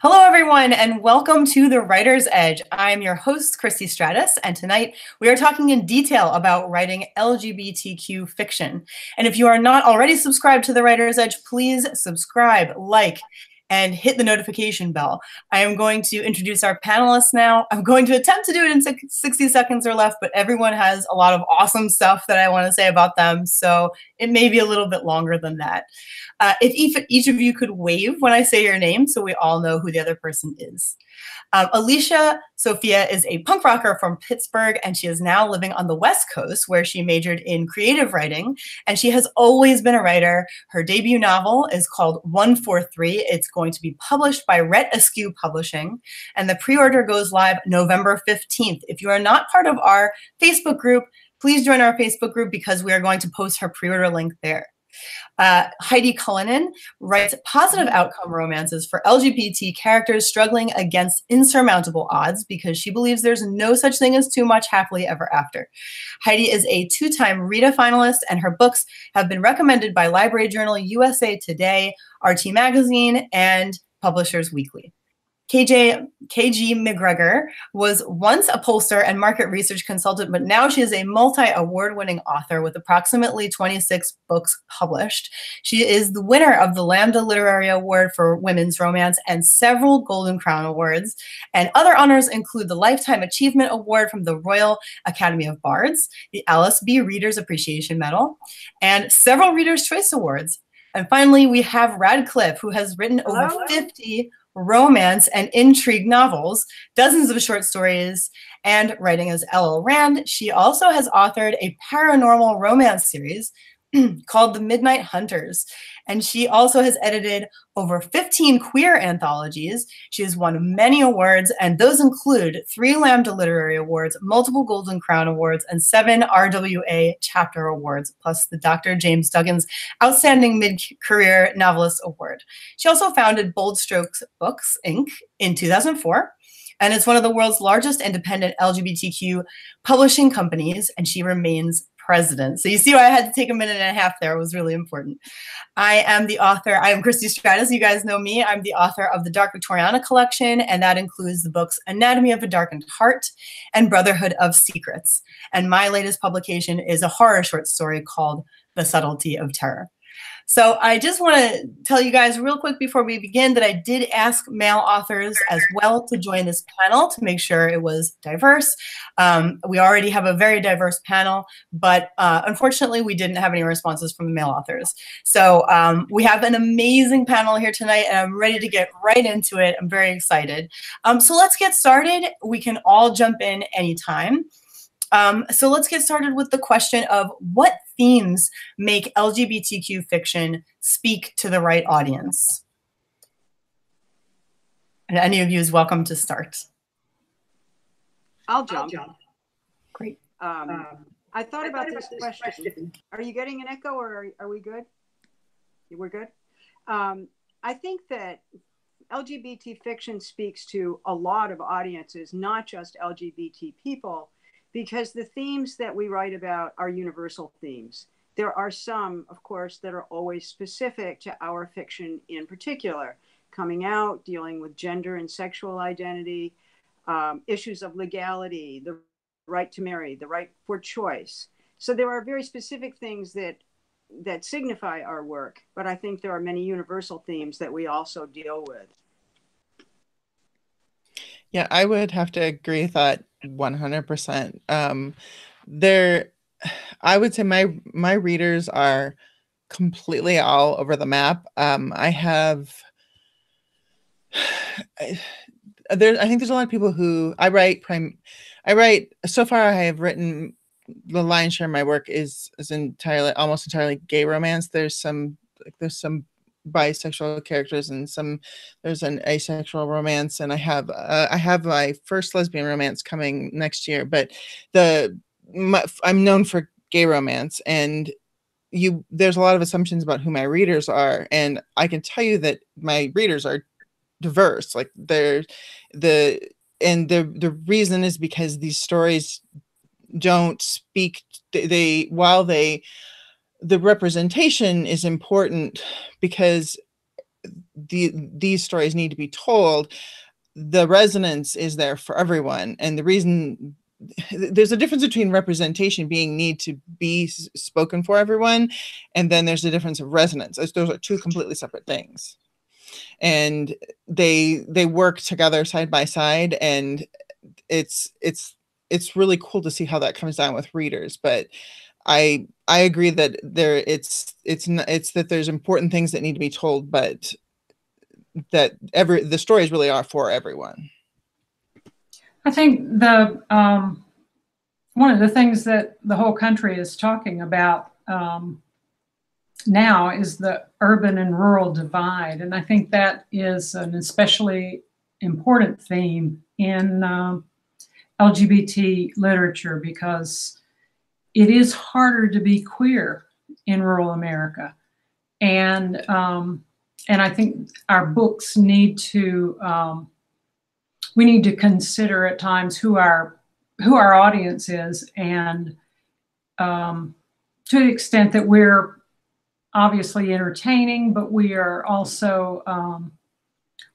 Hello, everyone, and welcome to The Writer's Edge. I'm your host, Christy Stratus, and tonight we are talking in detail about writing LGBTQ fiction. And if you are not already subscribed to The Writer's Edge, please subscribe, like, and hit the notification bell. I am going to introduce our panelists now. I'm going to attempt to do it in 60 seconds or less, but everyone has a lot of awesome stuff that I want to say about them, so it may be a little bit longer than that. If each of you could wave when I say your name so we all know who the other person is. Alicia Sophia is a punk rocker from Pittsburgh, and she is now living on the West Coast, where she majored in creative writing, and she has always been a writer. Her debut novel is called 143. It's going to be published by Rhett Eskew Publishing, and the pre-order goes live November 15th. If you are not part of our Facebook group, please join our Facebook group because we are going to post her pre-order link there. Heidi Cullinan writes positive outcome romances for LGBT characters struggling against insurmountable odds because she believes there's no such thing as too much happily ever after. Heidi is a two-time RITA finalist, and her books have been recommended by Library Journal, USA Today, RT Magazine, and Publishers Weekly. K.G. McGregor was once a pollster and market research consultant, but now she is a multi-award-winning author with approximately 26 books published. She is the winner of the Lambda Literary Award for Women's Romance and several Golden Crown Awards, and other honors include the Lifetime Achievement Award from the Royal Academy of Bards, the Alice B. Reader's Appreciation Medal, and several Reader's Choice Awards. And finally, we have Radclyffe, who has written over 50 romance and intrigue novels, dozens of short stories, and writing as L. L. Rand. She also has authored a paranormal romance series called The Midnight Hunters, and she also has edited over 15 queer anthologies. She has won many awards, and those include 3 Lambda Literary Awards, multiple Golden Crown Awards, and 7 RWA Chapter Awards, plus the Dr. James Duggan's Outstanding Mid-Career Novelist Award. She also founded Bold Strokes Books, Inc. in 2004. And it's one of the world's largest independent LGBTQ publishing companies, and she remains president. So you see why I had to take a minute and a half there. It was really important. I am Christy Stratus. You guys know me. I'm the author of the Dark Victoriana collection, and that includes the books Anatomy of a Darkened Heart and Brotherhood of Secrets. And my latest publication is a horror short story called The Subtlety of Terror. So I just want to tell you guys real quick before we begin that I did ask male authors as well to join this panel to make sure it was diverse. We already have a very diverse panel, but unfortunately we didn't have any responses from the male authors. So we have an amazing panel here tonight, and I'm ready to get right into it. I'm very excited. So let's get started. We can all jump in anytime. So let's get started with the question of what themes make LGBTQ fiction speak to the right audience? And any of you is welcome to start. I'll jump. Great. I thought about this question. Are you getting an echo, or are we good? We're good? I think that LGBT fiction speaks to a lot of audiences, not just LGBT people, because the themes that we write about are universal themes. There are some, of course, that are always specific to our fiction in particular. Coming out, dealing with gender and sexual identity, issues of legality, the right to marry, the right for choice. So there are very specific things that signify our work, but I think there are many universal themes that we also deal with. Yeah, I would have to agree with that 100%. I would say my readers are completely all over the map. I think there's a lot of people who so far I have written, the lion's share of my work is almost entirely gay romance. There's some bisexual characters, and there's an asexual romance, and I have my first lesbian romance coming next year, but I'm known for gay romance, and there's a lot of assumptions about who my readers are, and I can tell you that my readers are diverse. Like the reason is because these stories don't speak, the representation is important because these stories need to be told, the resonance is there for everyone. And the reason there's a difference between representation being need to be spoken for everyone, and then there's the difference of resonance. Those are two completely separate things, and they work together side by side. And it's really cool to see how that comes down with readers. But I agree that there it's that there's important things that need to be told, but that the stories really are for everyone. I think the one of the things that the whole country is talking about now is the urban and rural divide, and I think that is an especially important theme in LGBT literature, because it is harder to be queer in rural America, and I think our books need to. We need to consider at times who our audience is, and to the extent that we're obviously entertaining, but we are also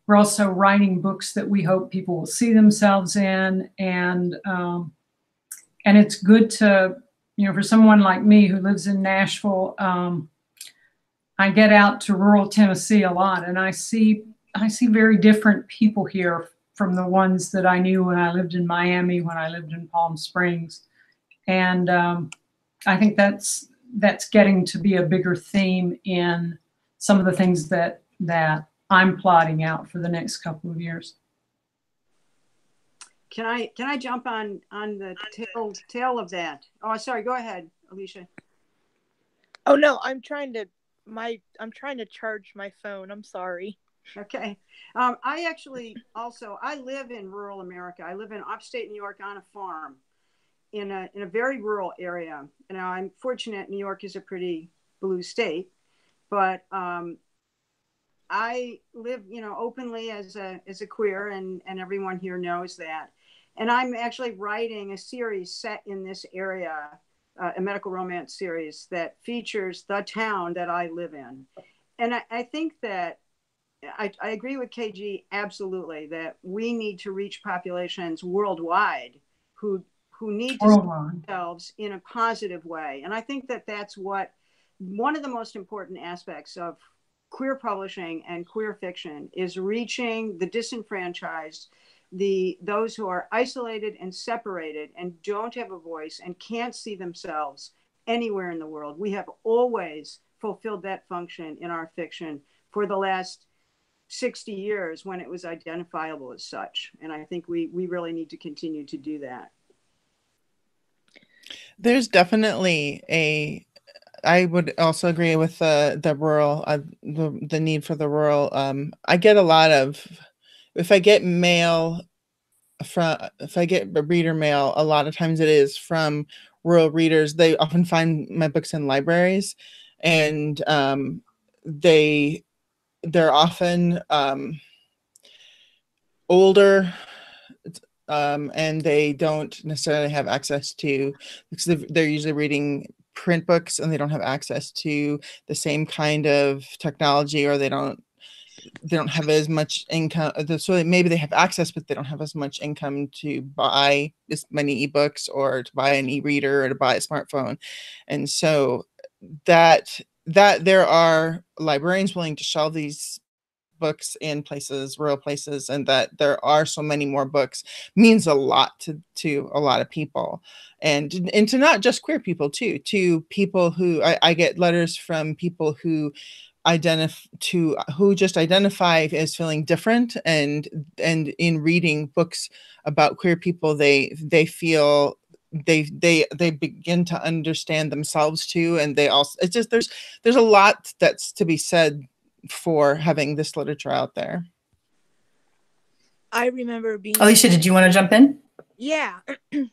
we're also writing books that we hope people will see themselves in, and it's good to, you know, for someone like me who lives in Nashville, I get out to rural Tennessee a lot, and I see very different people here from the ones that I knew when I lived in Miami, when I lived in Palm Springs. And I think that's getting to be a bigger theme in some of the things that I'm plotting out for the next couple of years. Can I jump on the tail of that? Oh, sorry, go ahead, Alicia. Oh no, I'm trying to charge my phone, I'm sorry. Okay. I actually also, I live in rural America. I live in upstate New York on a farm in a very rural area. Now, I'm fortunate New York is a pretty blue state, but I live, you know, openly as a queer, and everyone here knows that. And I'm actually writing a series set in this area, a medical romance series that features the town that I live in. And I think that I agree with KG absolutely that we need to reach populations worldwide who need to see themselves in a positive way. And I think that that's what one of the most important aspects of queer publishing and queer fiction is, reaching the disenfranchised, those who are isolated and separated and don't have a voice and can't see themselves anywhere in the world. We have always fulfilled that function in our fiction for the last 60 years when it was identifiable as such. And I think we really need to continue to do that. There's definitely I would also agree with the rural, the need for the rural. I get a lot of, if I get reader mail, a lot of times it is from rural readers. They often find my books in libraries, and they're often older, and they don't necessarily have access to, because they're usually reading print books, and they don't have access to the same kind of technology, or they don't have as much income. So maybe they have access, but they don't have as much income to buy as many ebooks, or to buy an e-reader, or to buy a smartphone. And so that there are librarians willing to shelve these books in places, rural places, and that there are so many more books means a lot to a lot of people, and to not just queer people too, to people who I get letters from people who just identify as feeling different, and in reading books about queer people, they feel they begin to understand themselves too, and they also, it's just there's a lot that's to be said for having this literature out there. I remember being Alicia, did you want to jump in? Yeah,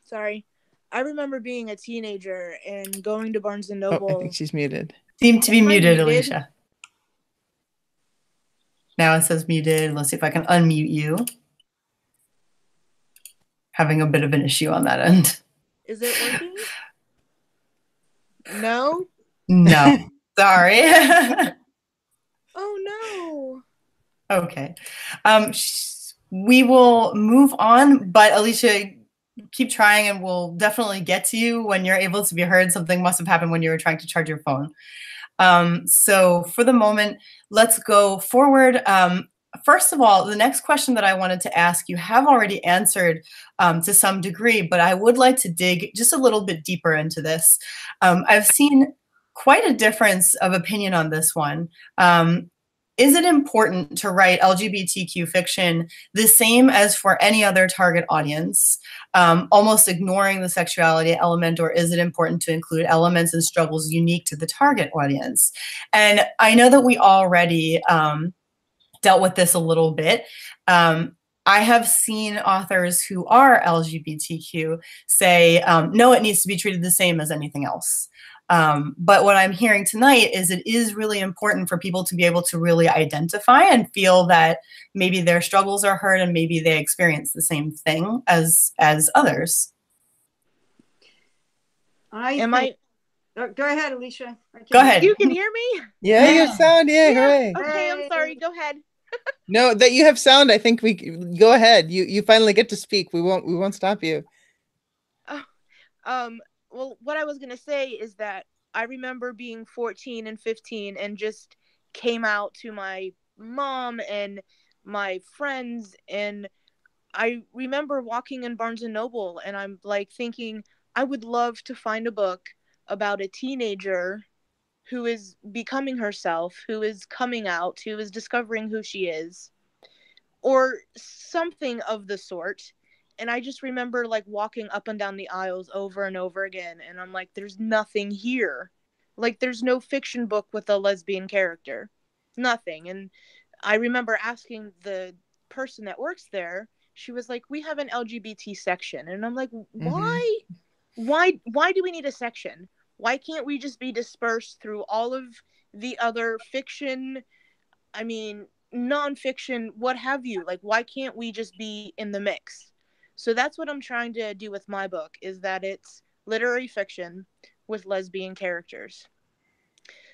sorry. I remember being a teenager and going to Barnes and Noble. Oh, I think she's muted. Seemed to be muted, Alicia. Now it says muted. Let's see if I can unmute you. Having a bit of an issue on that end. Is it working? No? No. Sorry. Oh, no. Okay. We will move on, but Alicia, keep trying and we'll definitely get to you when you're able to be heard. Something must have happened when you were trying to charge your phone. So for the moment, let's go forward. First of all, the next question that I wanted to ask, you have already answered to some degree, but I would like to dig just a little bit deeper into this. I've seen quite a difference of opinion on this one. Is it important to write LGBTQ fiction the same as for any other target audience, almost ignoring the sexuality element, or is it important to include elements and struggles unique to the target audience? And I know that we already dealt with this a little bit. I have seen authors who are LGBTQ say, no, it needs to be treated the same as anything else. But what I'm hearing tonight is it is really important for people to be able to really identify and feel that maybe their struggles are heard and maybe they experience the same thing as others. Go ahead, Alicia. Go ahead. You can hear me? Yeah, you have sound. Yeah, great. Okay, I'm sorry. Go ahead. No, that you have sound. I think we go ahead. You finally get to speak. We won't stop you. Oh, well, what I was going to say is that I remember being 14 and 15 and just came out to my mom and my friends. And I remember walking in Barnes & Noble and I'm like thinking, I would love to find a book about a teenager who is becoming herself, who is coming out, who is discovering who she is, or something of the sort. And I just remember like walking up and down the aisles over and over again. And I'm like, there's nothing here. Like there's no fiction book with a lesbian character, nothing. And I remember asking the person that works there, she was like, we have an LGBT section. And I'm like, why? Mm-hmm. Why do we need a section? Why can't we just be dispersed through all of the other fiction? I mean, nonfiction, what have you? Like, why can't we just be in the mix? So that's what I'm trying to do with my book, is that it's literary fiction with lesbian characters.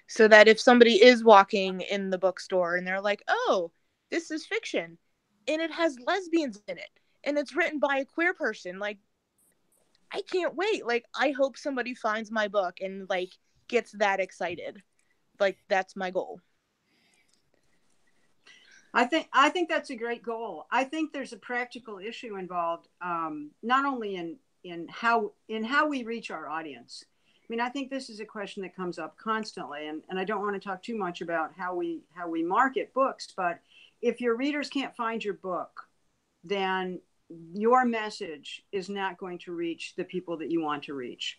So that if somebody is walking in the bookstore and they're like, oh, this is fiction and it has lesbians in it and it's written by a queer person, like, I can't wait. Like, I hope somebody finds my book and like gets that excited. Like, that's my goal. I think that's a great goal. I think there's a practical issue involved, not only in how we reach our audience. I mean, I think this is a question that comes up constantly, and I don't want to talk too much about how we market books, but if your readers can't find your book, then your message is not going to reach the people that you want to reach.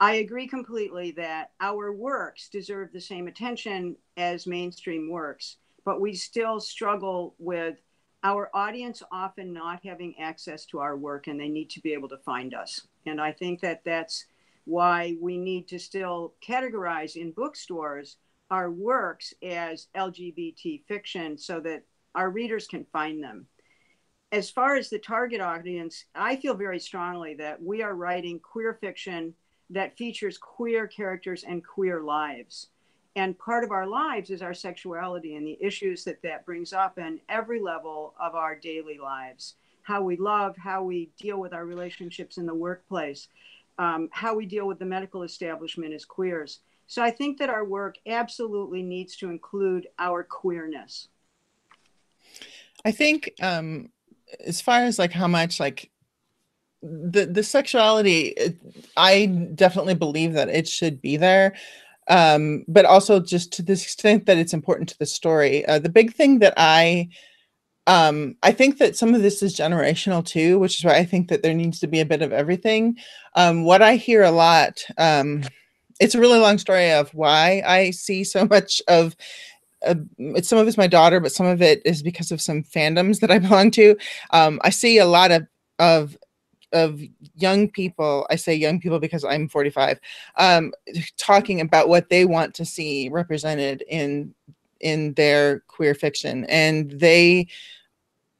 I agree completely that our works deserve the same attention as mainstream works, but we still struggle with our audience often not having access to our work, and they need to be able to find us. And I think that that's why we need to still categorize in bookstores our works as LGBT fiction so that our readers can find them. As far as the target audience, I feel very strongly that we are writing queer fiction that features queer characters and queer lives. And part of our lives is our sexuality and the issues that that brings up in every level of our daily lives. How we love, how we deal with our relationships in the workplace, how we deal with the medical establishment as queers. So I think that our work absolutely needs to include our queerness. I think as far as like how much like the sexuality, I definitely believe that it should be there. But also just to the extent that it's important to the story. The big thing that I think that some of this is generational too, which is why I think that there needs to be a bit of everything. What I hear a lot, it's a really long story of why I see so much of, some of it's my daughter, but some of it is because of some fandoms that I belong to. I see a lot of young people, I say young people because I'm 45, talking about what they want to see represented in their queer fiction. And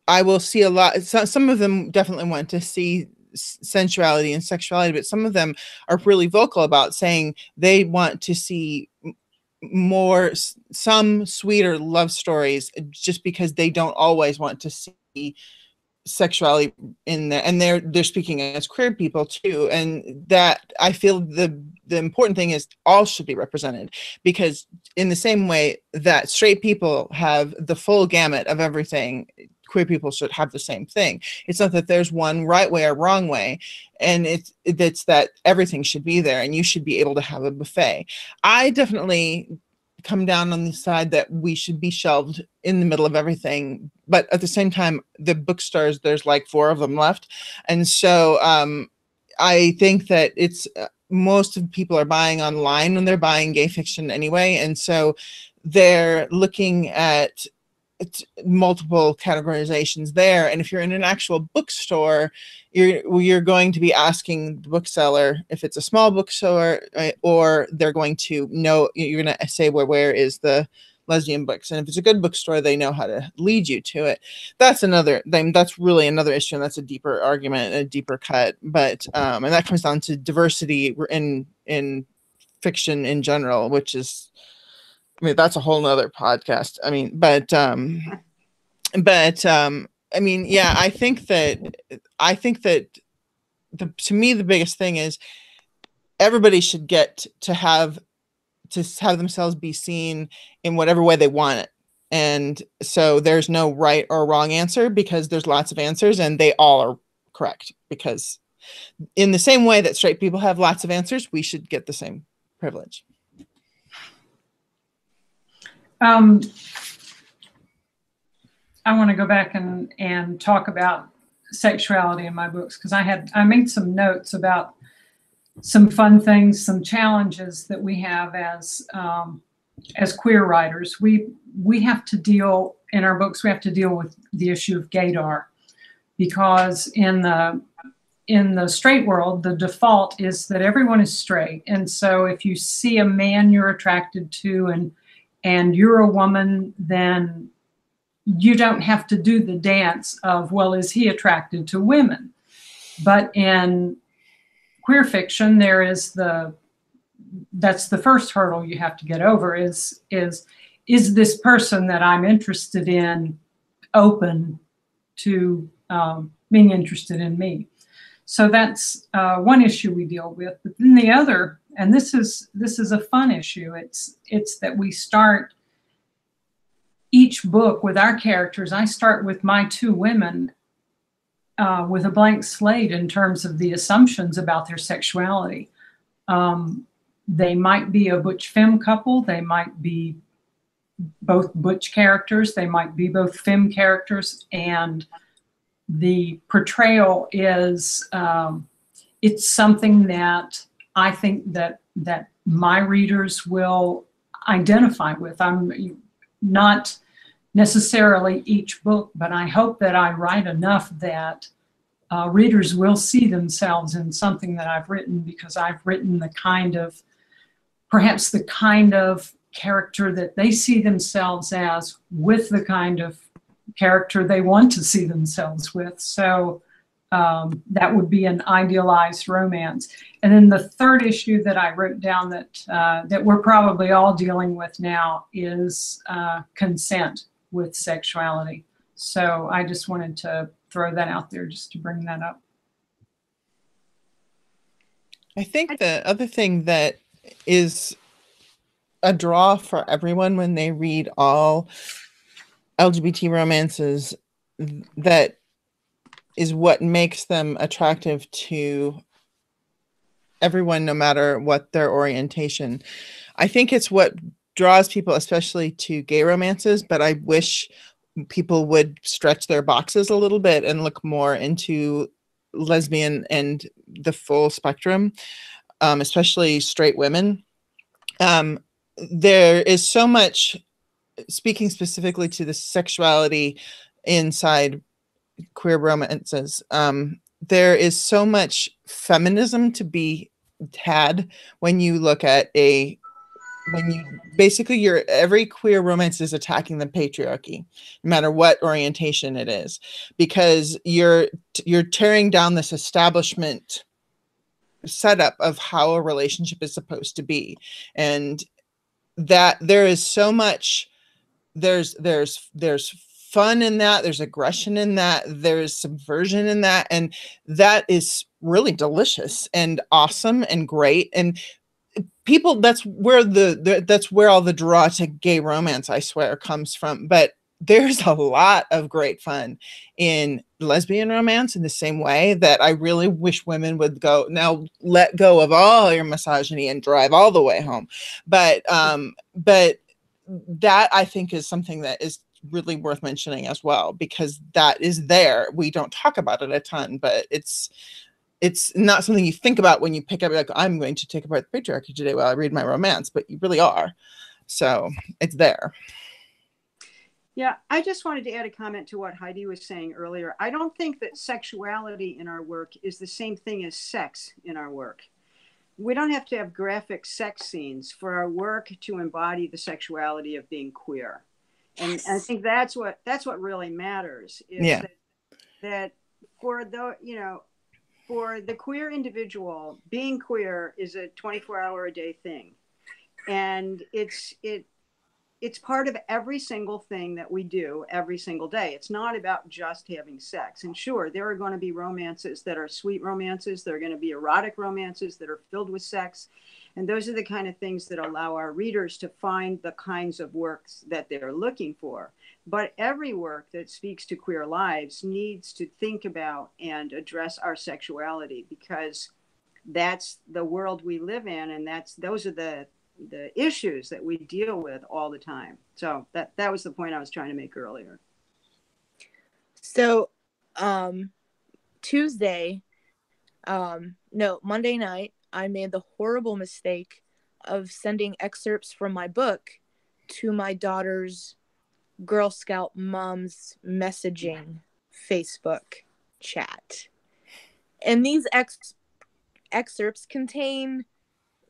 I will see a lot, some of them definitely want to see sensuality and sexuality, but some of them are really vocal about saying they want to see more, some sweeter love stories, just because they don't always want to see sexuality in there, and they're speaking as queer people too. And that, I feel the important thing is all should be represented, because in the same way that straight people have the full gamut of everything, queer people should have the same thing. It's not that there's one right way or wrong way, and it's that everything should be there, and you should be able to have a buffet. I definitely come down on the side that we should be shelved in the middle of everything, but at the same time, the bookstores, there's like 4 of them left, and so I think that it's most of people are buying online when they're buying gay fiction anyway, and so they're looking at multiple categorizations there. And if you're in an actual bookstore, you're going to be asking the bookseller, if it's a small bookstore, or they're going to know, you're going to say, well, where is the lesbian books? And if it's a good bookstore, they know how to lead you to it. That's another thing. That's really another issue, and that's a deeper argument, a deeper cut. But and that comes down to diversity in fiction in general, which is, I mean, that's a whole nother podcast. I mean, but I mean, yeah, I think that to me, the biggest thing is everybody should get to have themselves be seen in whatever way they want it. And so there's no right or wrong answer, because there's lots of answers, and they all are correct, because in the same way that straight people have lots of answers, we should get the same privilege. I want to go back and talk about sexuality in my books, because I made some notes about some fun things, some challenges that we have as queer writers. We have to deal in our books. We have to deal with the issue of gaydar, because in the straight world, the default is that everyone is straight, and so if you see a man you're attracted to and you're a woman, then you don't have to do the dance of, well, is he attracted to women? But in queer fiction, that's the first hurdle you have to get over, is this person that I'm interested in open to being interested in me? So that's one issue we deal with. But then the other, and this is a fun issue, it's that we start each book with our characters. I start with my 2 women with a blank slate in terms of the assumptions about their sexuality. They might be a butch femme couple. They might be both butch characters. They might be both femme characters. And the portrayal is, it's something that I think that my readers will identify with. I'm not necessarily each book, but I hope that I write enough that readers will see themselves in something that I've written, because I've written perhaps the kind of character that they see themselves as, with the kind of character they want to see themselves with. So that would be an idealized romance. And then the third issue that I wrote down that we're probably all dealing with now is consent with sexuality. So I just wanted to throw that out there, just to bring that up. I think the other thing that is a draw for everyone when they read all LGBT romances, that is what makes them attractive to everyone, no matter what their orientation. I think it's what draws people, especially to gay romances, but I wish people would stretch their boxes a little bit and look more into lesbian and the full spectrum, especially straight women. There is so much, speaking specifically to the sexuality inside queer romances, there is so much feminism to be had when you look at every queer romance is attacking the patriarchy, no matter what orientation it is, because you're tearing down this establishment setup of how a relationship is supposed to be. And that there is so much, there's fun in that, there's aggression in that, there's subversion in that, and that is really delicious and awesome and great. And people, that's where that's where all the draw to gay romance, I swear, comes from. But there's a lot of great fun in lesbian romance in the same way that I really wish women would go, now let go of all your misogyny and drive all the way home. But that I think is something that is really worth mentioning as well, because that is there. We don't talk about it a ton, but it's not something you think about when you pick up, like, I'm going to take apart the patriarchy today while I read my romance, but you really are. So it's there. Yeah, I just wanted to add a comment to what Heidi was saying earlier. I don't think that sexuality in our work is the same thing as sex in our work. We don't have to have graphic sex scenes for our work to embody the sexuality of being queer. And I think that's what really matters. Is yeah. That for the, you know, for the queer individual, being queer is a 24-hour-a-day thing. And it's part of every single thing that we do every single day. It's not about just having sex. And sure, there are going to be romances that are sweet romances. There are going to be erotic romances that are filled with sex. And those are the kind of things that allow our readers to find the kinds of works that they're looking for. But every work that speaks to queer lives needs to think about and address our sexuality, because that's the world we live in. And those are the issues that we deal with all the time. So that was the point I was trying to make earlier. So Monday night, I made the horrible mistake of sending excerpts from my book to my daughter's Girl Scout mom's messaging Facebook chat. And these excerpts contain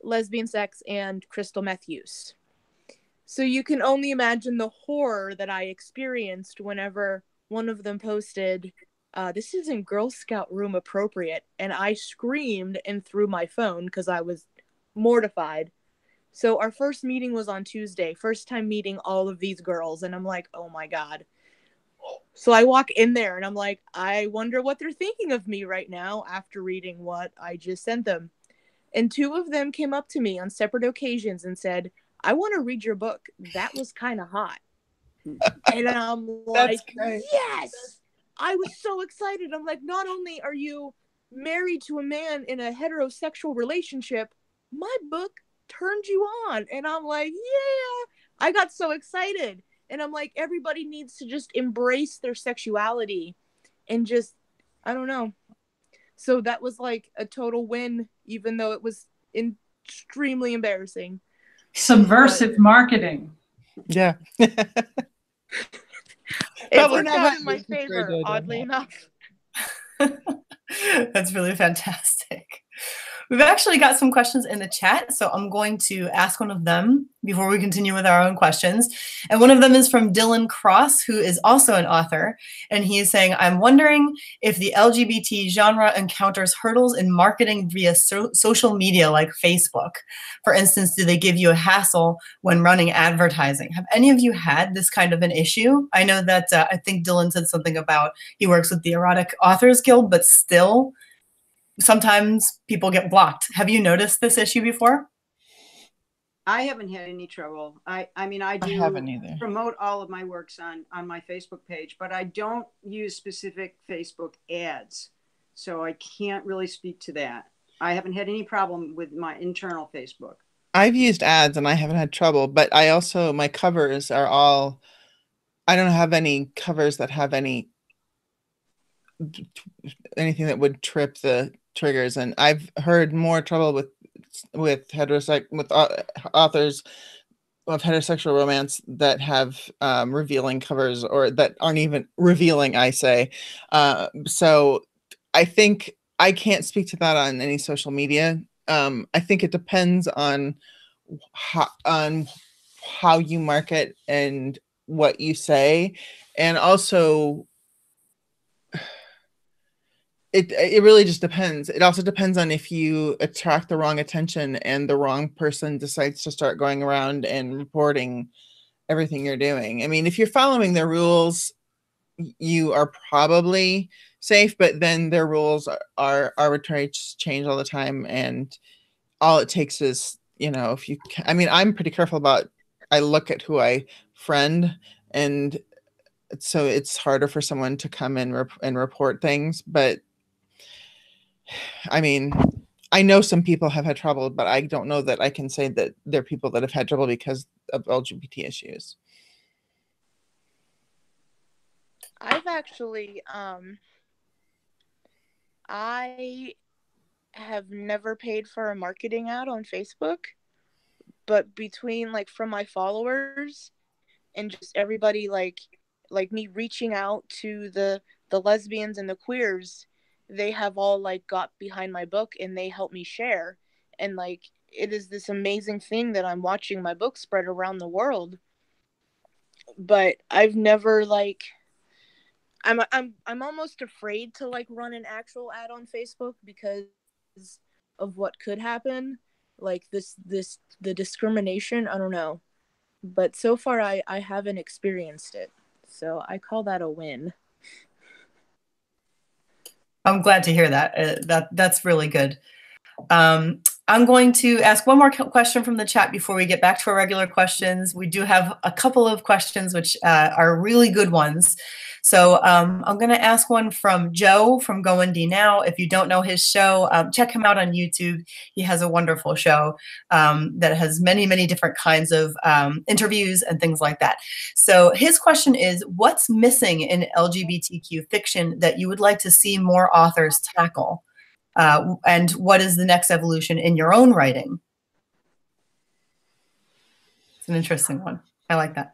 lesbian sex and crystal meth use. So you can only imagine the horror that I experienced whenever one of them posted, this isn't Girl Scout room appropriate. And I screamed and threw my phone because I was mortified. So our first meeting was on Tuesday, first time meeting all of these girls. And I'm like, oh my God. So I walk in there and I'm like, I wonder what they're thinking of me right now after reading what I just sent them. And two of them came up to me on separate occasions and said, I want to read your book. That was kind of hot. And I'm like, yes, I was so excited. I'm like, not only are you married to a man in a heterosexual relationship, my book turned you on. And I'm like, yeah, I got so excited. And I'm like, everybody needs to just embrace their sexuality and just, I don't know. So that was like a total win, even though it was extremely embarrassing. Subversive marketing. Yeah. It worked out in my favor, oddly enough. That's really fantastic. We've actually got some questions in the chat, so I'm going to ask one of them before we continue with our own questions. And one of them is from Dylan Cross, who is also an author. And he is saying, I'm wondering if the LGBT genre encounters hurdles in marketing via social media like Facebook. For instance, do they give you a hassle when running advertising? Have any of you had this kind of an issue? I know that I think Dylan said something about he works with the Erotic Authors Guild, but still, sometimes people get blocked. Have you noticed this issue before? I haven't had any trouble. I promote all of my works on my Facebook page, but I don't use specific Facebook ads. So I can't really speak to that. I haven't had any problem with my internal Facebook. I've used ads and I haven't had trouble, but I also, my covers are all, I don't have any covers that have anything that would trip the triggers, and I've heard more trouble with authors of heterosexual romance that have revealing covers, or that aren't even revealing, I say. So I think I can't speak to that on any social media. I think it depends on how you market and what you say, and also It really just depends. It also depends on if you attract the wrong attention and the wrong person decides to start going around and reporting everything you're doing. I mean, if you're following their rules, you are probably safe, but then their rules are arbitrary, change all the time. And all it takes is, you know, if you can, I mean, I'm pretty careful about, I look at who I friend, and so it's harder for someone to come in and report things. But I mean, I know some people have had trouble, but I don't know that I can say that they're people that have had trouble because of LGBT issues. I've actually, I have never paid for a marketing ad on Facebook, but between, like, from my followers and just everybody, like me reaching out to the lesbians and the queers, they have all, like, got behind my book and they helped me share. And, like, it is this amazing thing that I'm watching my book spread around the world. But I've never, like, I'm almost afraid to, like, run an actual ad on Facebook because of what could happen. Like, the discrimination, I don't know. But so far I haven't experienced it. So I call that a win. I'm glad to hear that. That's really good. I'm going to ask one more question from the chat before we get back to our regular questions. We do have a couple of questions which are really good ones. So I'm going to ask one from Joe from Go Indie Now. If you don't know his show, check him out on YouTube. He has a wonderful show that has many, many different kinds of interviews and things like that. So his question is, what's missing in LGBTQ fiction that you would like to see more authors tackle? And what is the next evolution in your own writing? It's an interesting one. I like that.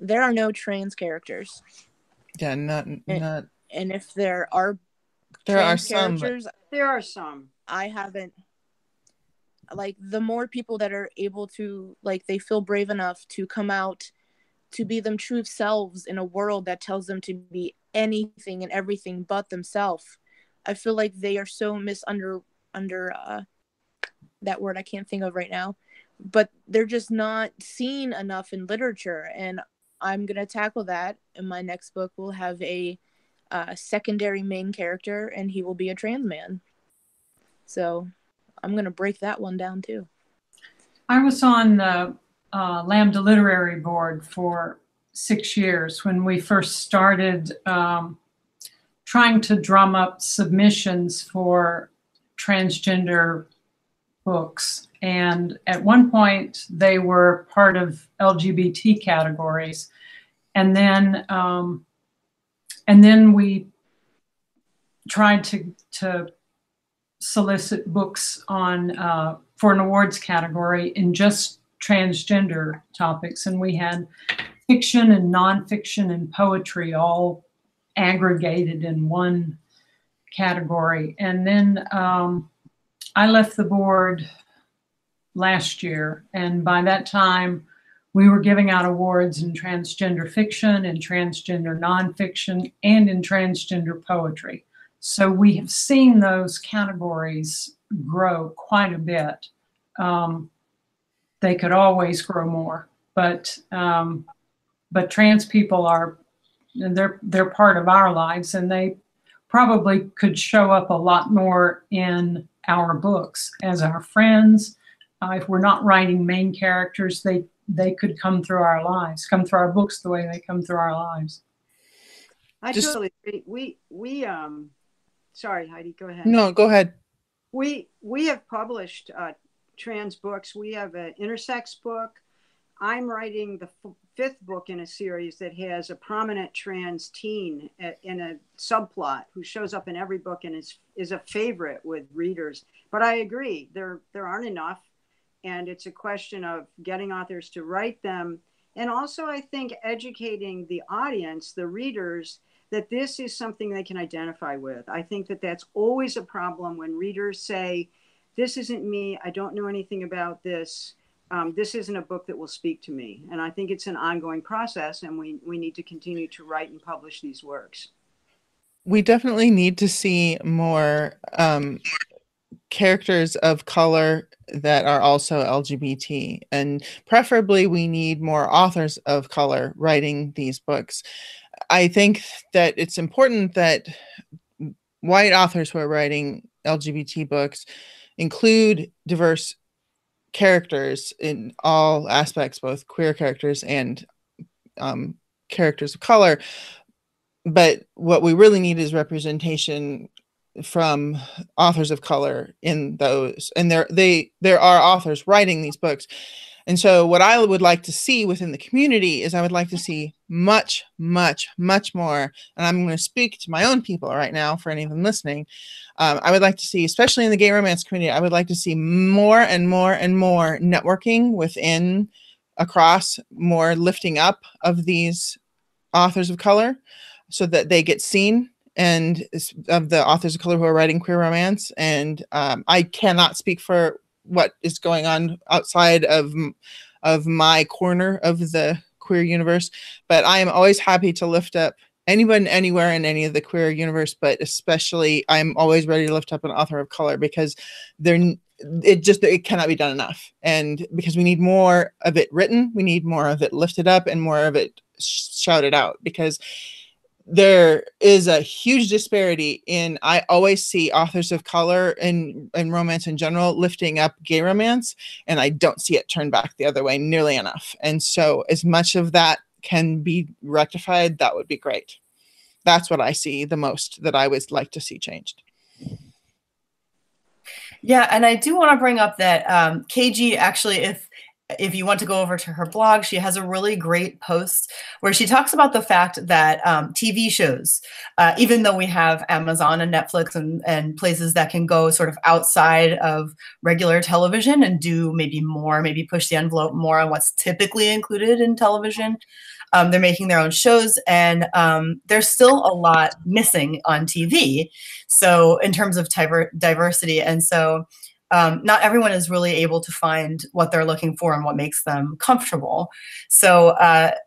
There are no trans characters. Yeah, not. And if there are, there are some. I haven't. Like, the more people that are able to, like, they feel brave enough to come out, to be them true selves in a world that tells them to be anything and everything but themselves. I feel like they are so that word I can't think of right now, but they're just not seen enough in literature. And I'm going to tackle that in my next book. We'll have a secondary main character and he will be a trans man. So I'm going to break that one down too. I was on the Lambda Literary Board for 6 years when we first started trying to drum up submissions for transgender books. And at one point they were part of LGBT categories. And then we tried to solicit books on, for an awards category in just transgender topics. And we had fiction and nonfiction and poetry all aggregated in one category. And then I left the board last year, and by that time we were giving out awards in transgender fiction and transgender nonfiction and in transgender poetry. So we have seen those categories grow quite a bit. They could always grow more, but trans people are, and they're part of our lives, and they probably could show up a lot more in our books as our friends. If we're not writing main characters, they could come through our lives, come through our books the way they come through our lives. I totally agree. We sorry, Heidi, go ahead. No, go ahead. We have published trans books. We have an intersex book. I'm writing the fifth book in a series that has a prominent trans teen in a subplot who shows up in every book and is a favorite with readers. But I agree, there aren't enough. And it's a question of getting authors to write them. And also, I think, educating the audience, the readers, that this is something they can identify with. I think that that's always a problem when readers say, this isn't me, I don't know anything about this. This isn't a book that will speak to me. And I think it's an ongoing process, and we need to continue to write and publish these works. we definitely need to see more characters of color that are also LGBT, and preferably we need more authors of color writing these books. I think that it's important that white authors who are writing LGBT books include diverse characters in all aspects, both queer characters and characters of color. But what we really need is representation from authors of color in those, and there are authors writing these books. And so what I would like to see within the community is I would like to see much, much, much more. And I'm going to speak to my own people right now for any of them listening. I would like to see, especially in the gay romance community, I would like to see more and more and more networking within, across, more lifting up of these authors of color so that they get seen, and of the authors of color who are writing queer romance. And I cannot speak for what is going on outside of my corner of the queer universe, but I am always happy to lift up anyone, anywhere in any of the queer universe, but especially I'm always ready to lift up an author of color, because it cannot be done enough. And because we need more of it written, we need more of it lifted up, and more of it shouted out, because there is a huge disparity in, I always see authors of color and romance in general lifting up gay romance, and I don't see it turned back the other way nearly enough. And so as much of that can be rectified, that would be great. That's what I see the most that I would like to see changed. Yeah, and I do want to bring up that KG actually, if you want to go over to her blog, she has a really great post where she talks about the fact that TV shows, even though we have Amazon and Netflix and places that can go sort of outside of regular television and do maybe more, maybe push the envelope more on what's typically included in television, they're making their own shows, and there's still a lot missing on TV. So in terms of diversity, and so not everyone is really able to find what they're looking for and what makes them comfortable. So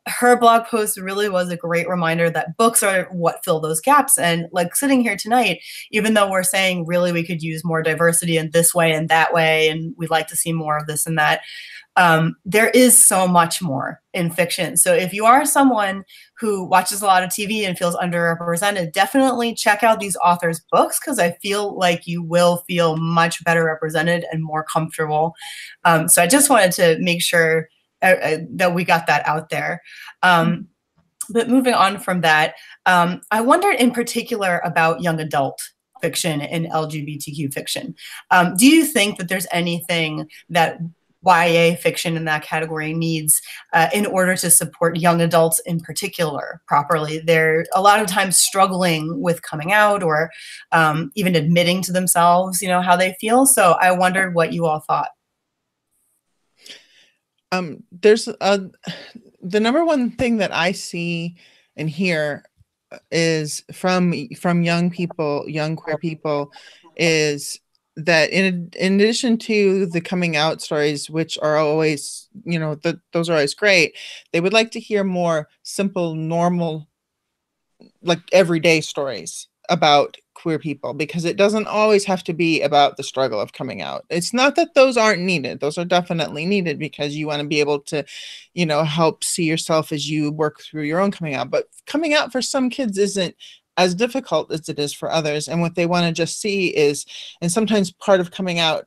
her blog post really was a great reminder that books are what fill those gaps. And like sitting here tonight, even though we're saying really we could use more diversity in this way and that way, and we'd like to see more of this and that, there is so much more in fiction. So if you are someone who watches a lot of TV and feels underrepresented, definitely check out these authors' books, because I feel like you will feel much better represented and more comfortable. So I just wanted to make sure that we got that out there. But moving on from that, I wondered in particular about young adult fiction and LGBTQ fiction. Do you think that there's anything that YA fiction in that category needs in order to support young adults in particular properly? They're a lot of times struggling with coming out or even admitting to themselves, you know, how they feel. So I wondered what you all thought. There's the number one thing that I see and hear is from young people, young queer people, is that in addition to the coming out stories, which are always, you know, those are always great, they would like to hear more simple, normal, like everyday stories about queer people, because it doesn't always have to be about the struggle of coming out. It's not that those aren't needed. Those are definitely needed, because you want to be able to, you know, help see yourself as you work through your own coming out. But coming out for some kids isn't as difficult as it is for others. And what they want to just see is, and sometimes part of coming out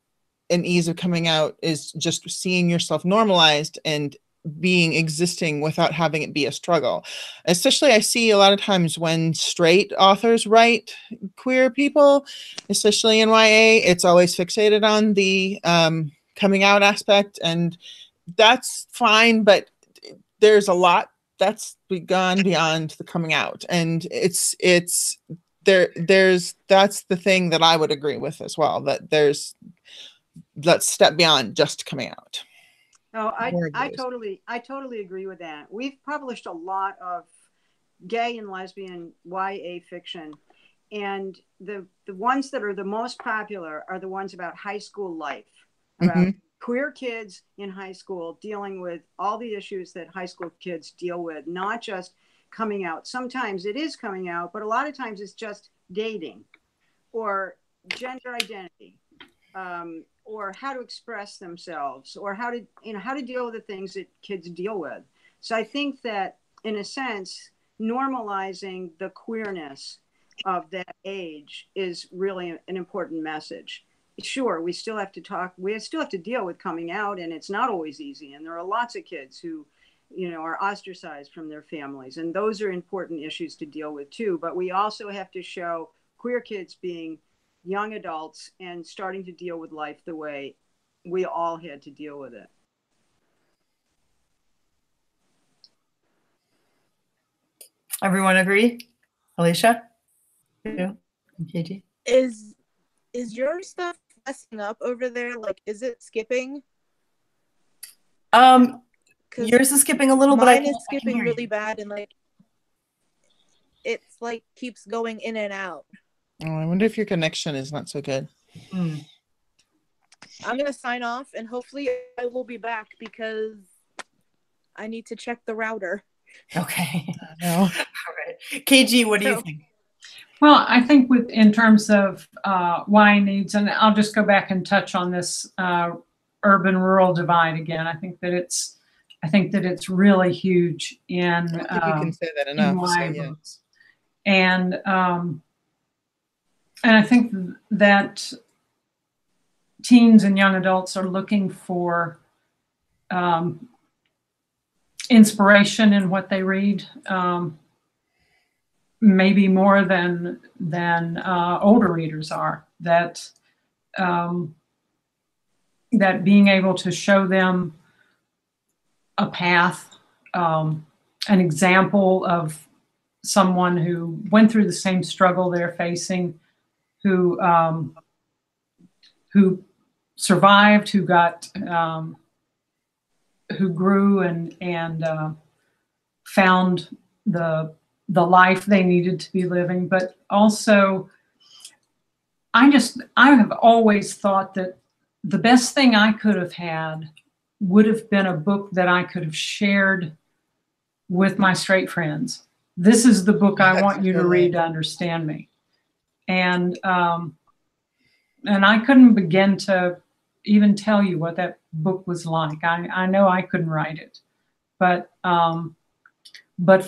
and ease of coming out is just seeing yourself normalized and existing without having it be a struggle. Especially I see a lot of times when straight authors write queer people, especially in YA, it's always fixated on the coming out aspect, and that's fine, but there's a lot that's gone beyond the coming out, and that's the thing that I would agree with as well, that let's step beyond just coming out. Oh, I totally agree with that. We've published a lot of gay and lesbian YA fiction, and the ones that are the most popular are the ones about high school life, about queer kids in high school dealing with all the issues that high school kids deal with, not just coming out. Sometimes it is coming out, but a lot of times it's just dating or gender identity, or how to express themselves, or how to, you know, how to deal with the things that kids deal with. So I think that in a sense, normalizing the queerness of that age is really an important message. Sure, we still have to talk, we still have to deal with coming out, and it's not always easy. And there are lots of kids who, you know, are ostracized from their families. And those are important issues to deal with too. But we also have to show queer kids being young adults and starting to deal with life the way we all had to deal with it. Everyone agree? Alicia? You? And KG? Is your stuff messing up over there? Like, is it skipping? Yours is skipping a little bit. Mine is skipping really bad, and like it's like keeps going in and out. Oh, I wonder if your connection is not so good. Mm. I'm gonna sign off, and hopefully I will be back because I need to check the router. Okay. All right. KG, what do you think? Well, I think in terms of why needs, and I'll just go back and touch on this urban-rural divide again. I think that it's really huge in. I don't think you can say that enough. So, yeah. And I think that teens and young adults are looking for inspiration in what they read. Maybe more than older readers are, that being able to show them a path, an example of someone who went through the same struggle they're facing, who survived, who got, who grew and found the life they needed to be living. But also, I have always thought that the best thing I could have had would have been a book that I could have shared with my straight friends. This is the book I want you to read to understand me. And I couldn't begin to even tell you what that book was like. I know I couldn't write it, but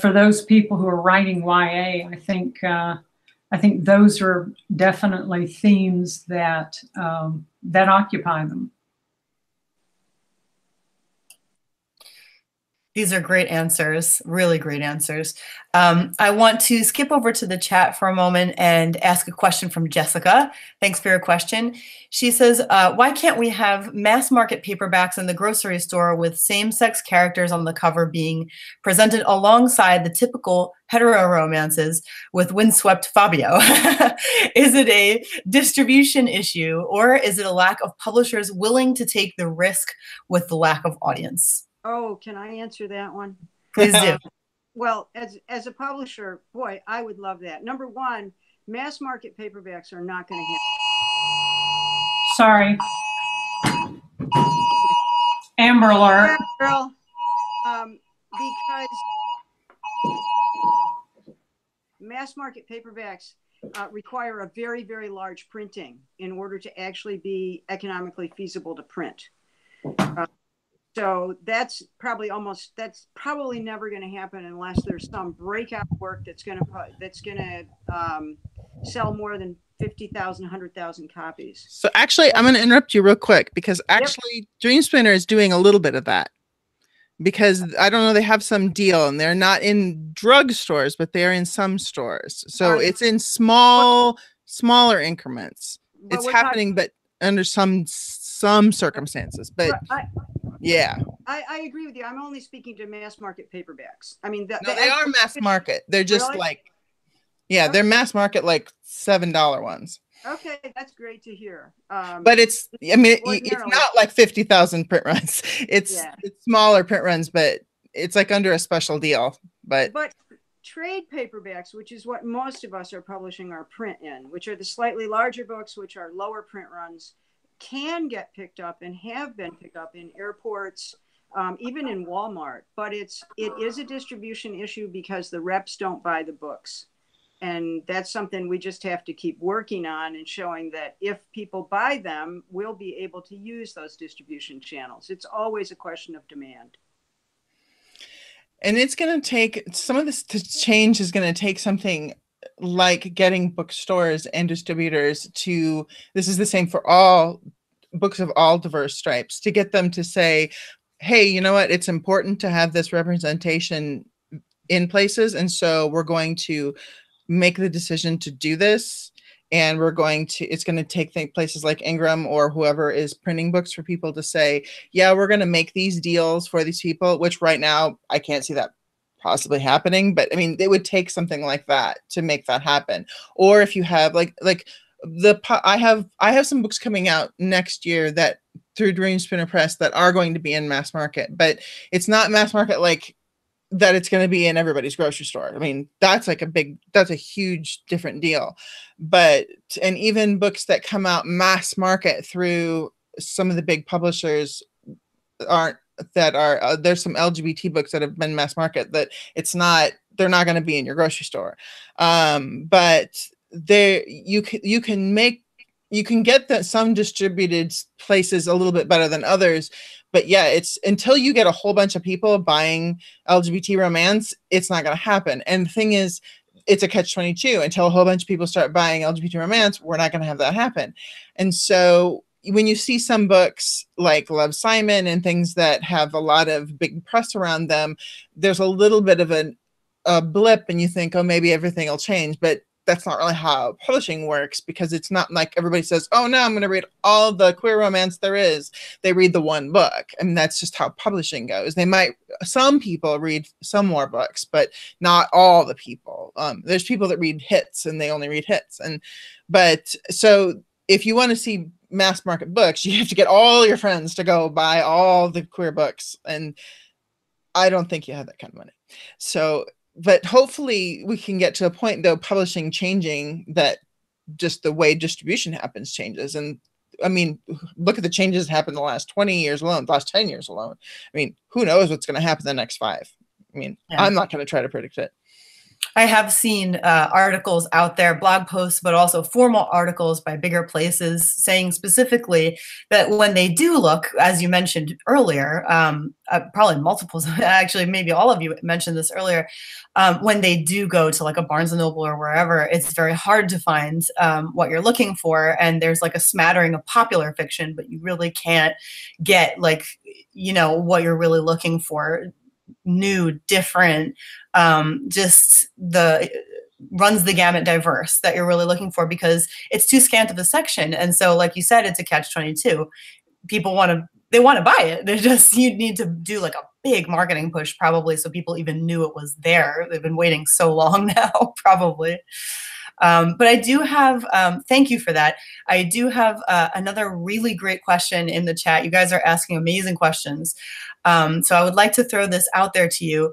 for those people who are writing YA, I think those are definitely themes that that occupy them. These are great answers, really great answers. I want to skip over to the chat for a moment and ask a question from Jessica. Thanks for your question. She says, why can't we have mass market paperbacks in the grocery store with same-sex characters on the cover being presented alongside the typical hetero romances with windswept Fabio? Is it a distribution issue, or is it a lack of publishers willing to take the risk with the lack of audience? Oh, can I answer that one? Please do. Well, as a publisher, boy, I would love that. Number one, mass market paperbacks are not going to happen. Sorry. Amber alert. Girl, because mass market paperbacks require a very, very large printing in order to actually be economically feasible to print. So that's probably never going to happen unless there's some breakout work that's going to sell more than 50,000, 100,000 copies. So actually, I'm going to interrupt you real quick because actually Dreamspinner is doing a little bit of that, because I don't know, they have some deal and they're not in drugstores, but they're in some stores. So it's in smaller increments. It's happening, but under some circumstances, but yeah, I agree with you. I'm only speaking to mass market paperbacks. I mean, no, they are mass market. They're just really? Like, yeah, okay. They're mass market, like $7 ones. Okay, that's great to hear. But it's, I mean, it's not like 50,000 print runs. It's smaller print runs, but it's like under a special deal. But trade paperbacks, which is what most of us are publishing our print in, which are the slightly larger books, which are lower print runs, can get picked up and have been picked up in airports, even in Walmart. But it is a distribution issue because the reps don't buy the books. And that's something we just have to keep working on and showing that if people buy them, we'll be able to use those distribution channels. It's always a question of demand. And it's going to take, some of this change is going to take something like getting bookstores and distributors to, this is the same for all books of all diverse stripes, to get them to say, hey, you know what, it's important to have this representation in places. And so we're going to make the decision to do this, and we're going to, it's going to take places like Ingram or whoever is printing books for people to say, yeah, we're going to make these deals for these people, which right now I can't see that possibly happening, but I mean, it would take something like that to make that happen. Or if you have like the, I have some books coming out next year that through Dreamspinner Press that are going to be in mass market, but it's not mass market like that it's going to be in everybody's grocery store. I mean, that's like a big, that's a huge different deal. But, and even books that come out mass market through some of the big publishers aren't, that are, there's some LGBT books that have been mass market that it's not, they're not going to be in your grocery store. But there, you can get that some distributed places a little bit better than others. But yeah, it's until you get a whole bunch of people buying LGBT romance, it's not going to happen. And the thing is, it's a catch-22. Until a whole bunch of people start buying LGBT romance, we're not going to have that happen. And so when you see some books like Love, Simon and things that have a lot of big press around them, there's a little bit of a blip and you think, oh, maybe everything will change. But that's not really how publishing works, because it's not like everybody says, oh, no, I'm going to read all the queer romance there is. They read the one book, and that's just how publishing goes. They might, some people read some more books, but not all the people. There's people that read hits and they only read hits. But so if you want to see mass market books, you have to get all your friends to go buy all the queer books. And I don't think you have that kind of money. So, but hopefully we can get to a point, though, publishing changing, that just the way distribution happens changes. And I mean, look at the changes that happened in the last 20 years alone, the last 10 years alone. I mean, who knows what's going to happen in the next 5? I mean, yeah. I'm not going to try to predict it. I have seen articles out there, blog posts, but also formal articles by bigger places saying specifically that when they do look, as you mentioned earlier, probably multiples, actually, maybe all of you mentioned this earlier, when they do go to like a Barnes & Noble or wherever, it's very hard to find what you're looking for. And there's like a smattering of popular fiction, but you really can't get like, you know, what you're really looking for. New, different, just the runs the gamut, diverse, that you're really looking for, because it's too scant of a section. And so, like you said, it's a catch-22. People want to buy it. They're just, you need to do like a big marketing push probably, so people even knew it was there. They've been waiting so long now, probably. But I do have, thank you for that. I do have another really great question in the chat. You guys are asking amazing questions. So I would like to throw this out there to you.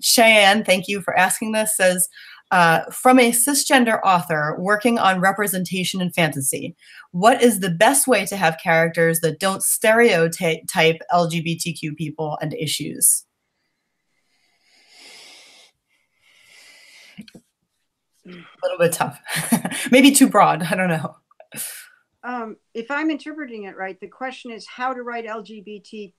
Cheyenne, thank you for asking this, says, from a cisgender author working on representation in fantasy, what is the best way to have characters that don't stereotype LGBTQ people and issues? A little bit tough, maybe too broad. I don't know. If I'm interpreting it right, the question is how to write LGBTQ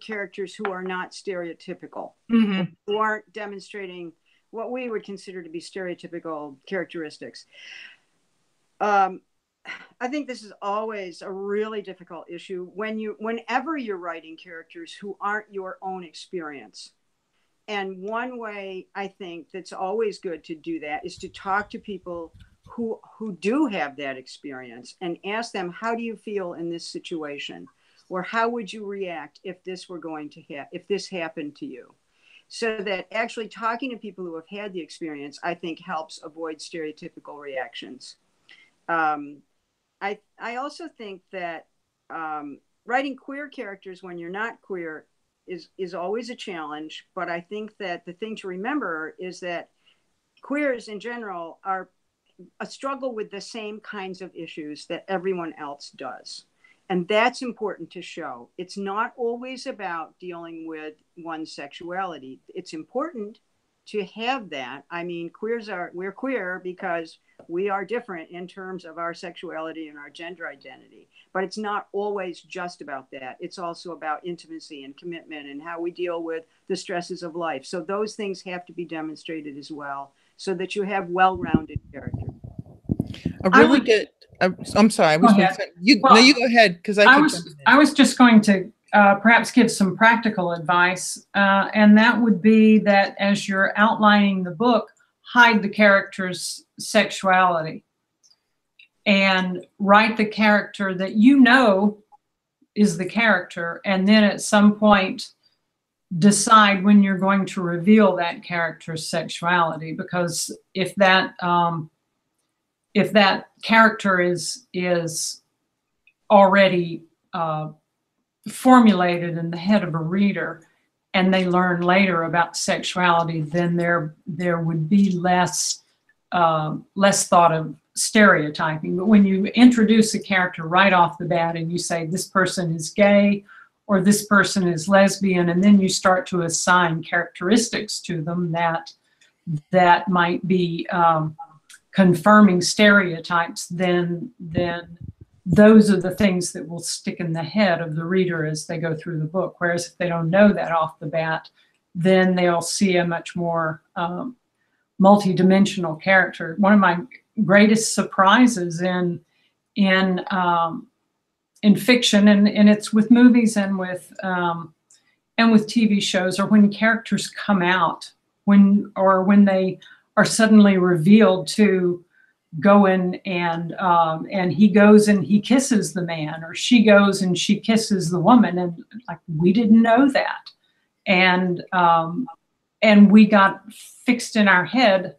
characters who are not stereotypical, mm-hmm. who aren't demonstrating what we would consider to be stereotypical characteristics. I think this is always a really difficult issue whenever you're writing characters who aren't your own experience. And one way I think that's always good to do that is to talk to people who do have that experience and ask them, how do you feel in this situation? Or how would you react if this were going to if this happened to you? So that actually talking to people who have had the experience, I think, helps avoid stereotypical reactions. I also think that writing queer characters when you're not queer is always a challenge, but I think that the thing to remember is that queers in general struggle with the same kinds of issues that everyone else does. And that's important to show. It's not always about dealing with one's sexuality. It's important to have that. I mean, we're queer because we are different in terms of our sexuality and our gender identity. But it's not always just about that. It's also about intimacy and commitment and how we deal with the stresses of life. So those things have to be demonstrated as well, so that you have well-rounded characters. I'm sorry. You go ahead, because I was just going to perhaps give some practical advice, and that would be that as you're outlining the book, hide the character's sexuality and write the character that you know is the character, and then at some point decide when you're going to reveal that character's sexuality, because if that character is already formulated in the head of a reader, and they learn later about sexuality, then there would be less thought of stereotyping. But when you introduce a character right off the bat, and you say this person is gay, or this person is lesbian, and then you start to assign characteristics to them that might be confirming stereotypes, then those are the things that will stick in the head of the reader as they go through the book. Whereas if they don't know that off the bat, then they'll see a much more multidimensional character. One of my greatest surprises in fiction, and it's with movies and with TV shows, or when characters come out, when they are suddenly revealed to go in and he goes and he kisses the man, or she goes and she kisses the woman, and like, we didn't know that, and we got fixed in our head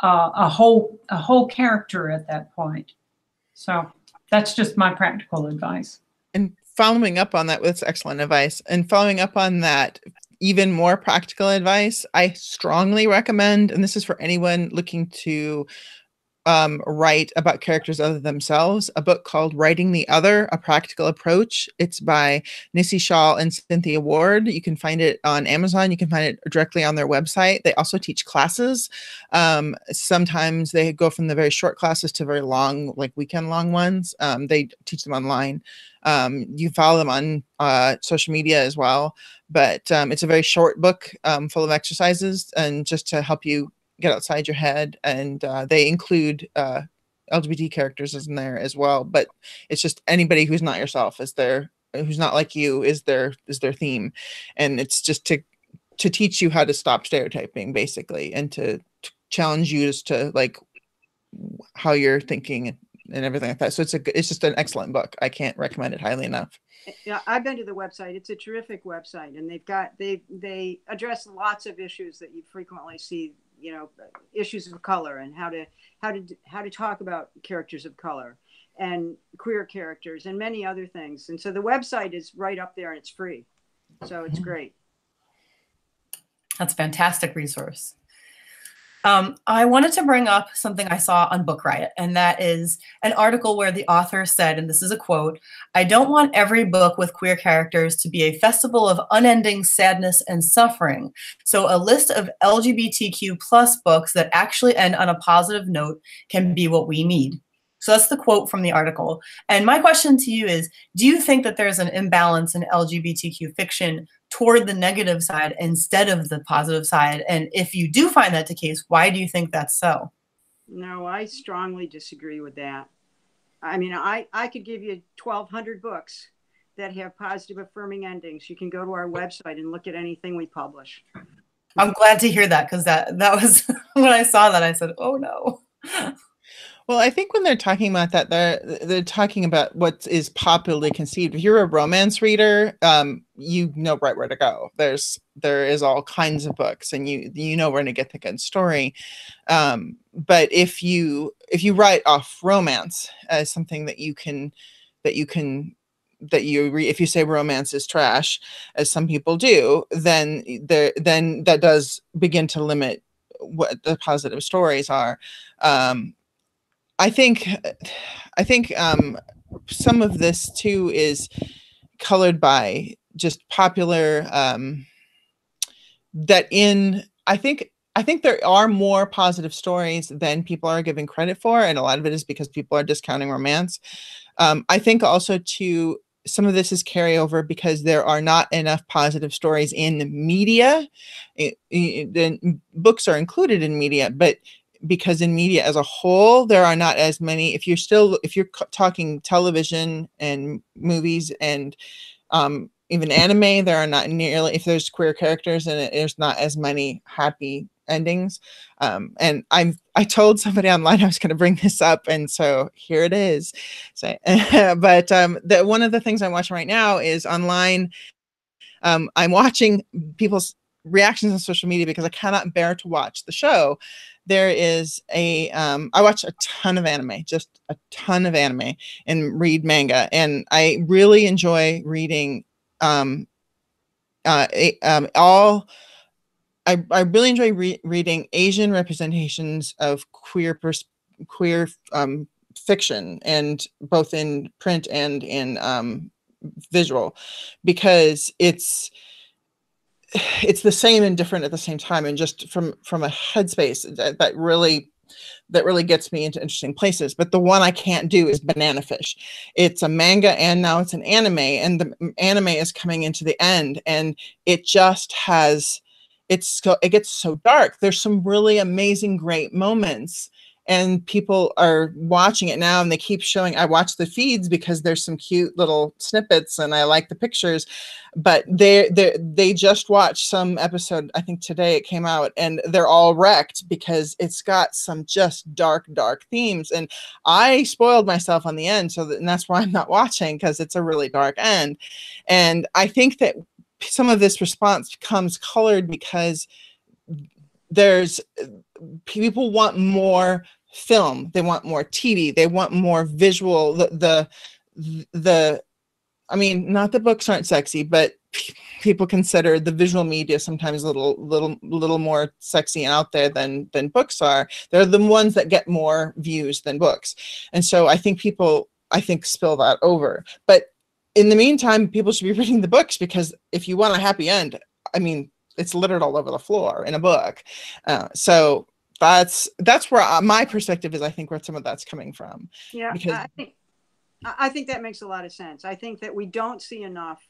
a whole character at that point. So that's just my practical advice. And following up on that, that's excellent advice. And following up on that, even more practical advice, I strongly recommend, and this is for anyone looking to write about characters other than themselves, a book called Writing the Other, A Practical Approach. It's by Nisi Shawl and Cynthia Ward. You can find it on Amazon. You can find it directly on their website. They also teach classes. Sometimes they go from the very short classes to very long, like weekend-long ones. They teach them online. You follow them on social media as well, but it's a very short book full of exercises, and just to help you get outside your head. And they include LGBT characters in there as well, but it's just anybody who's not yourself who's not like you is their theme. And it's just to teach you how to stop stereotyping, basically, and to challenge you as to like how you're thinking and everything like that. So it's just an excellent book. I can't recommend it highly enough. Yeah, I've been to the website. It's a terrific website, and they address lots of issues that you frequently see, you know, issues of color and how to talk about characters of color and queer characters and many other things. And so the website is right up there, and it's free. So it's great. That's a fantastic resource. I wanted to bring up something I saw on Book Riot, and that is an article where the author said, and this is a quote, "I don't want every book with queer characters to be a festival of unending sadness and suffering. So a list of LGBTQ plus books that actually end on a positive note can be what we need." So that's the quote from the article. And my question to you is, do you think that there's an imbalance in LGBTQ fiction toward the negative side instead of the positive side? And if you do find that the case, why do you think that's so? No, I strongly disagree with that. I mean, I could give you 1,200 books that have positive affirming endings. You can go to our website and look at anything we publish. I'm glad to hear that, because that was when I saw that, I said, oh no. Well, I think when they're talking about that, they're talking about what is popularly conceived. If you're a romance reader, you know right where to go. There is all kinds of books, and you know where to get the good story. But if you write off romance as something if you say romance is trash, as some people do, then that does begin to limit what the positive stories are. I think some of this too is colored by just popular, that in, I think there are more positive stories than people are giving credit for. And a lot of it is because people are discounting romance. I think also too, some of this is carryover because there are not enough positive stories in the media. The books are included in media, but because in media as a whole, there are not as many. If you're talking television and movies and even anime, there are not nearly, if there's queer characters in it, there's not as many happy endings. And I told somebody online I was going to bring this up, and so here it is. So, but one of the things I'm watching right now is online. I'm watching people's reactions on social media because I cannot bear to watch the show. There is a, I watch a ton of anime, just a ton of anime, and read manga. And I really enjoy reading I really enjoy reading Asian representations of queer fiction, and both in print and in visual, because it's the same and different at the same time, and just from a headspace that really gets me into interesting places. But the one I can't do is Banana Fish. It's a manga and now it's an anime, and the anime is coming into the end, and it just has, it gets so dark. There's some really amazing, great moments, and people are watching it now, and they keep showing, I watch the feeds because there's some cute little snippets and I like the pictures, but they just watched some episode, I think today it came out, and they're all wrecked because it's got some just dark, dark themes. And I spoiled myself on the end. And that's why I'm not watching, because it's a really dark end. And I think that some of this response comes colored because people want more film, they want more TV, they want more visual. I mean, not that books aren't sexy, but people consider the visual media sometimes a little more sexy and out there than books are. They're the ones that get more views than books, and so I think people spill that over. But in the meantime, people should be reading the books, because if you want a happy end, I mean, it's littered all over the floor in a book. So that's where my perspective is. I think where some of that's coming from. Yeah, because I think that makes a lot of sense. I think that we don't see enough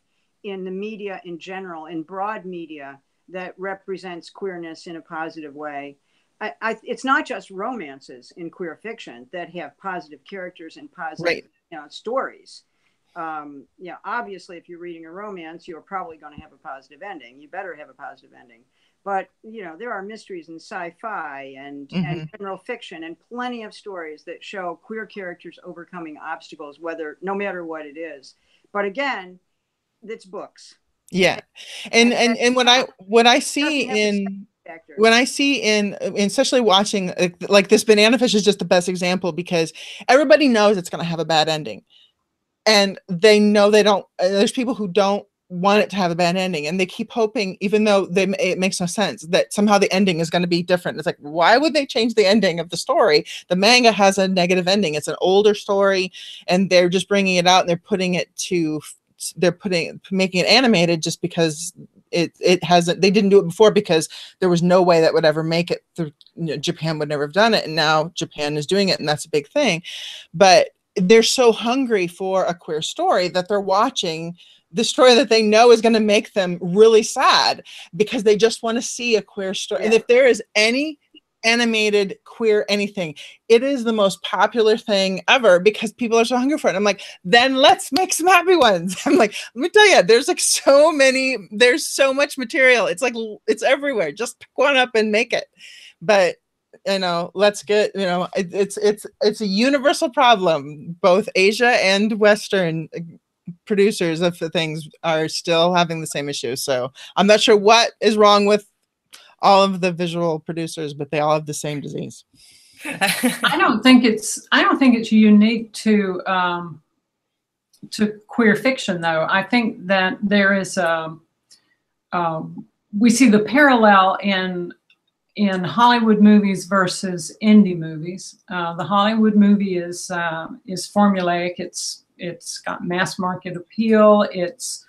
in the media in general, in broad media, that represents queerness in a positive way. It's not just romances in queer fiction that have positive characters and positive stories. Yeah, obviously, if you're reading a romance, you're probably going to have a positive ending. You better have a positive ending. But, you know, there are mysteries in sci-fi and general fiction, and plenty of stories that show queer characters overcoming obstacles, no matter what it is. But again, it's books. Yeah. And what I see in especially watching, like this Banana Fish is just the best example, because everybody knows it's going to have a bad ending. And they know there's people who don't want it to have a bad ending, and they keep hoping, even though it makes no sense, that somehow the ending is going to be different. It's like, why would they change the ending of the story? The manga has a negative ending. It's an older story, and they're just bringing it out, and they're making it animated just because it hasn't, they didn't do it before because there was no way that would ever make it through, Japan would never have done it. And now Japan is doing it, and that's a big thing. But they're so hungry for a queer story that they're watching the story that they know is going to make them really sad, because they just want to see a queer story. Yeah. And if there is any animated queer anything, it is the most popular thing ever because people are so hungry for it. I'm like, then let's make some happy ones. I'm like, let me tell you, there's like so many, there's so much material. It's like, it's everywhere. Just pick one up and make it. But you know, let's get, you know, it's a universal problem. Both Asia and Western producers of the things are still having the same issue. So I'm not sure what is wrong with all of the visual producers, but they all have the same disease. I don't think it's unique to queer fiction, though. I think that there is we see the parallel in Hollywood movies versus indie movies. The Hollywood movie is formulaic. It's it's got mass market appeal, it's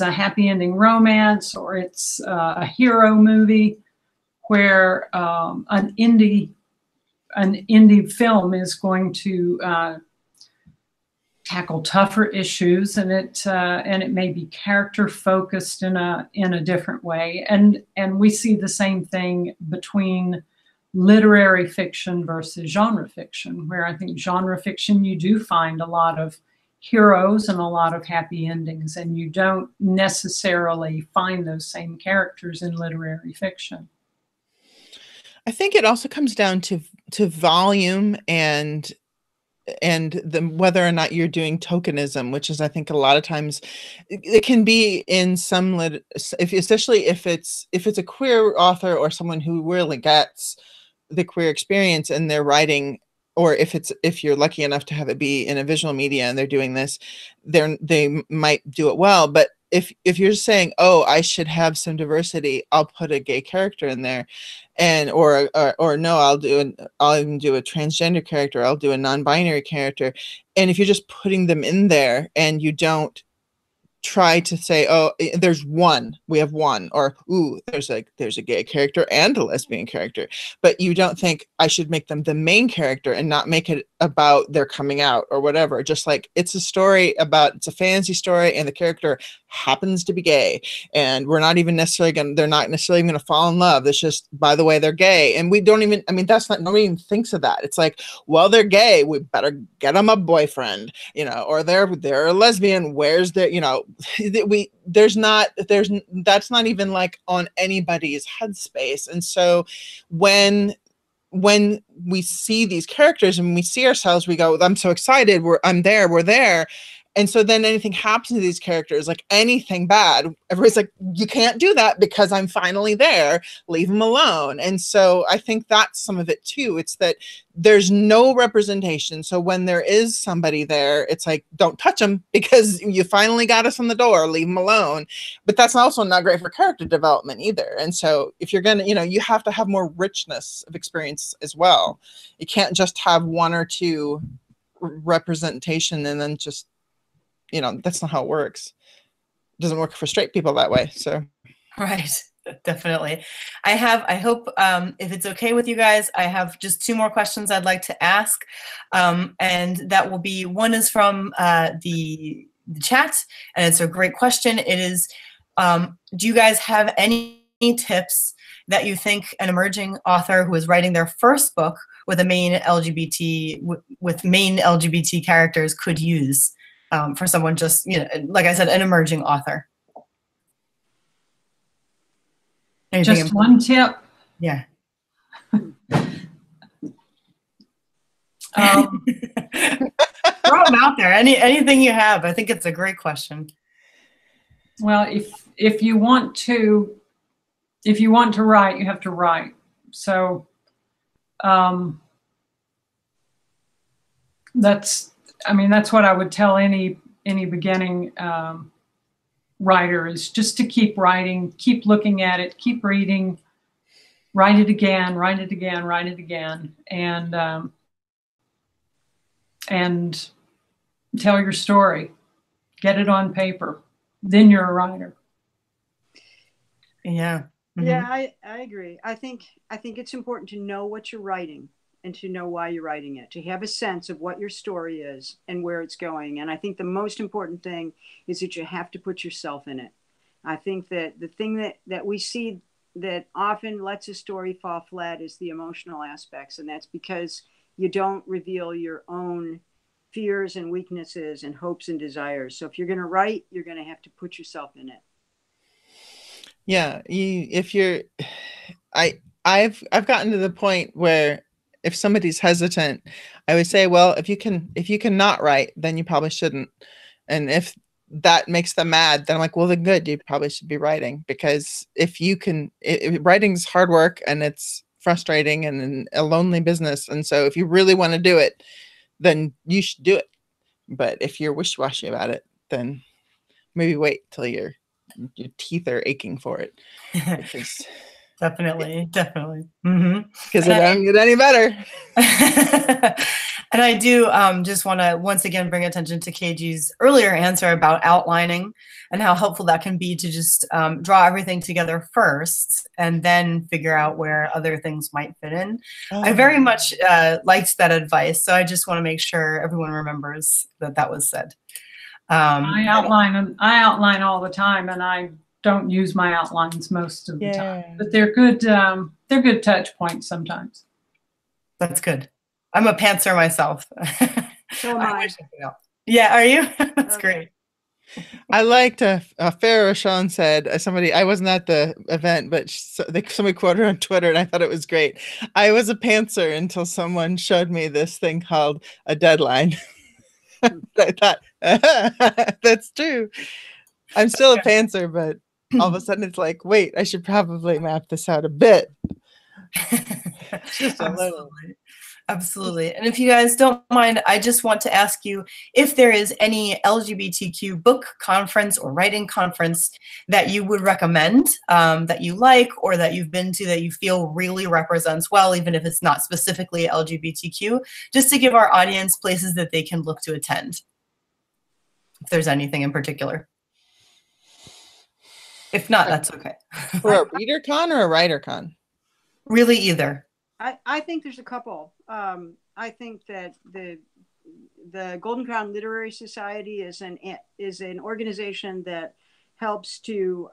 a happy ending romance, or it's a hero movie where an indie film is going to tackle tougher issues, and it may be character focused in a different way. And we see the same thing between literary fiction versus genre fiction, where I think genre fiction, you do find a lot of heroes and a lot of happy endings, and you don't necessarily find those same characters in literary fiction. I think it also comes down to volume and whether or not you're doing tokenism, which is, I think, a lot of times it can be in some lit, especially if it's a queer author or someone who really gets the queer experience in their writing, or if you're lucky enough to have it be in a visual media and they're doing this, they might do it well. But if you're saying, oh, I should have some diversity, I'll put a gay character in there, and or no, I'll do a transgender character, I'll do a non-binary character. And if you're just putting them in there and you don't try to say, oh, there's one, we have one, or ooh, there's a gay character and a lesbian character, but you don't think I should make them the main character and not make it about their coming out or whatever. Just like it's a fantasy story and the character happens to be gay, and they're not necessarily going to fall in love. It's just, by the way, they're gay, and we don't even, I mean, that's not, nobody even thinks of that. It's like, well, they're gay, we better get them a boyfriend, you know, or they're a lesbian, where's their, you know, that's not even like on anybody's headspace. And so when we see these characters and we see ourselves, we go, I'm so excited, we're there. And so then anything happens to these characters, like anything bad, everybody's like, you can't do that because I'm finally there, leave them alone. And so I think that's some of it too. It's that there's no representation. So when there is somebody there, it's like, don't touch them because you finally got us on the door, leave them alone. But that's also not great for character development either. And so if you're going to, you know, you have to have more richness of experience as well. You can't just have one or two representation and then just, you know, that's not how it works. It doesn't work for straight people that way. So, right, definitely. I hope, if it's okay with you guys, I have just two more questions I'd like to ask. And that will be, one is from the chat, and it's a great question. It is, do you guys have any tips that you think an emerging author who is writing their first book with a main LGBT characters could use? For someone just, you know, like I said, an emerging author. Anything just important? One tip. Yeah. Throw them out there. Anything you have. I think it's a great question. Well, if you want to write, you have to write. So that's what I would tell any beginning writer, is just to keep writing, keep looking at it, keep reading, write it again, write it again, write it again, and tell your story, get it on paper, then you're a writer. Yeah. Mm-hmm. Yeah, I agree. I think it's important to know what you're writing, and to know why you're writing it, to have a sense of what your story is and where it's going. And I think the most important thing is that you have to put yourself in it. I think that the thing that we see that often lets a story fall flat is the emotional aspects. And that's because you don't reveal your own fears and weaknesses and hopes and desires. So if you're going to write, you're going to have to put yourself in it. Yeah. I've gotten to the point where, if somebody's hesitant, I would say, well, if you can not write, then you probably shouldn't. And if that makes them mad, then I'm like, well, then good, you probably should be writing, because if you can, writing's hard work and it's frustrating and a lonely business. And so if you really want to do it, then you should do it. But if you're wishy-washy about it, then maybe wait till your teeth are aching for it. Definitely. Definitely. Mm-hmm. Because it doesn't get any better. And I do just want to once again bring attention to KG's earlier answer about outlining and how helpful that can be to just draw everything together first and then figure out where other things might fit in. Oh. I very much liked that advice, so I just want to make sure everyone remembers that that was said. I outline all the time, and I don't use my outlines most of the time, but they're good touch points sometimes. That's good. I'm a pantser myself. So am I. Yeah, are you? That's great. I liked Farrah Sean said, somebody, I wasn't at the event, but somebody quoted her on Twitter and I thought it was great. I was a pantser until someone showed me this thing called a deadline. I thought, that's true. I'm still a pantser, but all of a sudden it's like, wait, I should probably map this out a bit. Just a little. Absolutely. And if you guys don't mind, I just want to ask you if there is any LGBTQ book conference or writing conference that you would recommend, that you like, or that you've been to that you feel really represents well, even if it's not specifically LGBTQ, just to give our audience places that they can look to attend, if there's anything in particular. If not, that's okay. For a ReaderCon or a WriterCon? Really either. I think there's a couple. I think that the Golden Crown Literary Society is an organization that helps to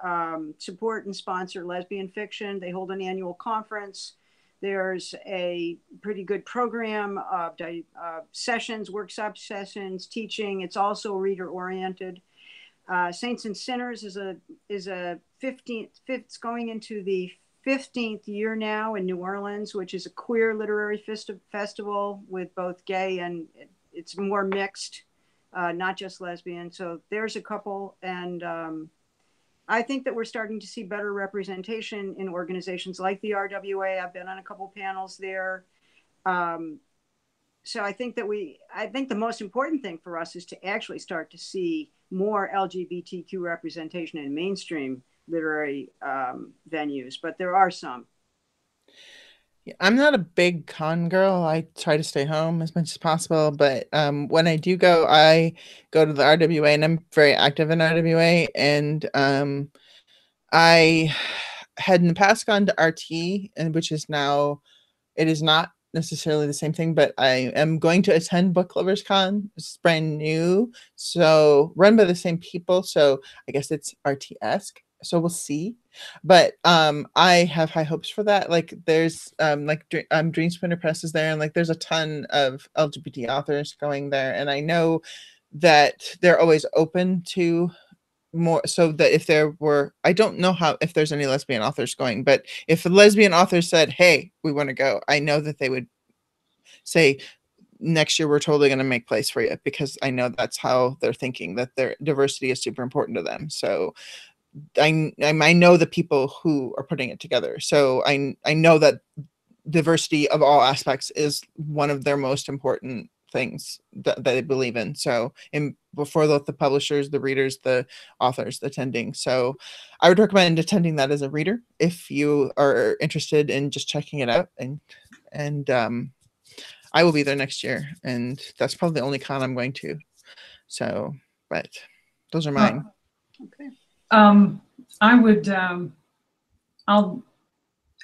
support and sponsor lesbian fiction. They hold an annual conference. There's a pretty good program of sessions, workshop sessions, teaching. It's also reader oriented. Saints and Sinners is a 15th. It's going into the 15th year now in New Orleans, which is a queer literary festival with both gay and it's more mixed, not just lesbian. So there's a couple. And I think that we're starting to see better representation in organizations like the RWA. I've been on a couple panels there. So I think that I think the most important thing for us is to actually start to see more LGBTQ representation in mainstream literary venues, but there are some. Yeah, I'm not a big con girl. I try to stay home as much as possible, but when I do go, I go to the RWA, and I'm very active in RWA, and I had in the past gone to RT, and which is now, it is not necessarily the same thing, but I am going to attend Book Lovers Con. It's brand new, so run by the same people, so I guess it's RT-esque. So we'll see, but I have high hopes for that. Like there's Dreamspinner Press is there, and like there's a ton of LGBT authors going there, and I know that they're always open to more. So that if there were, I don't know how if there's any lesbian authors going, but if a lesbian author said, "Hey, we want to go," I know that they would say, "Next year, we're totally going to make place for you," because I know that's how they're thinking, that their diversity is super important to them. So. I know the people who are putting it together. So I know that diversity of all aspects is one of their most important things that they believe in. So before the publishers, the readers, the authors, the attending. So I would recommend attending that as a reader if you are interested in just checking it out. And I will be there next year. And that's probably the only con I'm going to. So, but those are mine. Okay. I would, I'll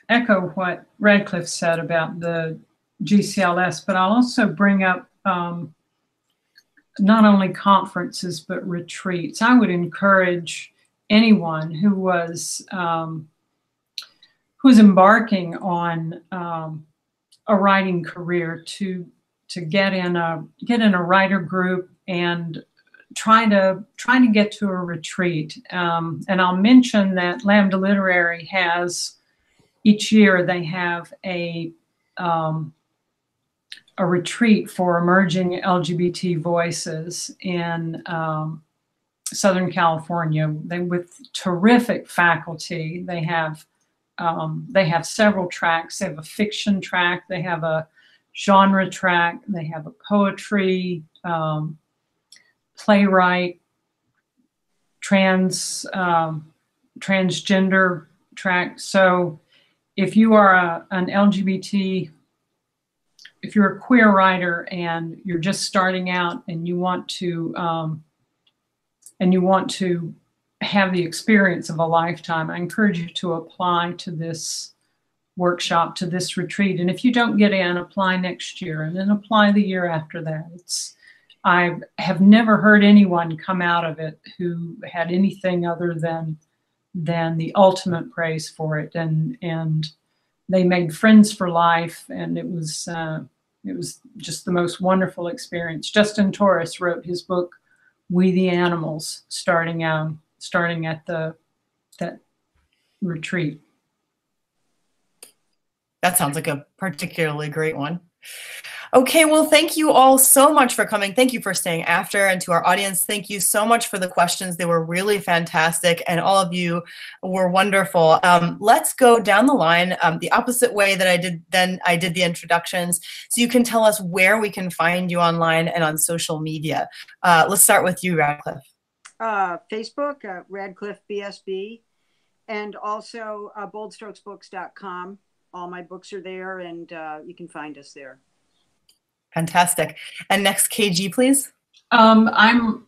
echo what Radclyffe said about the GCLS, but I'll also bring up not only conferences, but retreats. I would encourage anyone who's embarking on a writing career to get in a writer group and try to get to a retreat. And I'll mention that Lambda Literary has, each year they have a retreat for emerging LGBT voices in Southern California. With terrific faculty. They have several tracks. They have a fiction track. They have a genre track. They have a poetry, playwright, transgender track. So if you are an LGBT if you're a queer writer and you're just starting out and you want to have the experience of a lifetime, I encourage you to apply to this workshop, to this retreat. And if you don't get in, apply next year, and then apply the year after that. I have never heard anyone come out of it who had anything other than the ultimate praise for it. And they made friends for life, and it was just the most wonderful experience. Justin Torres wrote his book, We the Animals, starting at that retreat. That sounds like a particularly great one. Okay, well, thank you all so much for coming. Thank you for staying after, and to our audience, thank you so much for the questions. They were really fantastic, and all of you were wonderful. Let's go down the line the opposite way that I did the introductions, so you can tell us where we can find you online and on social media. Let's start with you, Radclyffe. Facebook, Radclyffe BSB, and also boldstrokesbooks.com. All my books are there, and you can find us there. Fantastic. And next, KG, please. I'm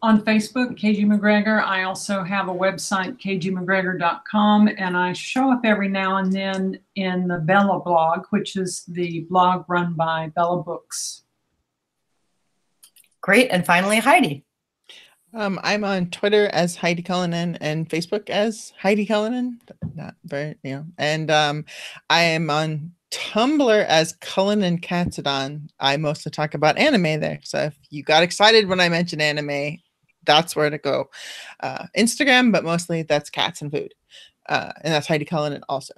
on Facebook, K.G. McGregor. I also have a website, kgmcgregor.com, and I show up every now and then in the Bella blog, which is the blog run by Bella Books. Great. And finally, Heidi. I'm on Twitter as Heidi Cullinan and Facebook as Heidi Cullinan. Not very, you know. And I am on Tumblr as Cullinan Katsadon. I mostly talk about anime there. So if you got excited when I mentioned anime, that's where to go. Instagram, but mostly that's cats and food. And that's Heidi Cullinan also.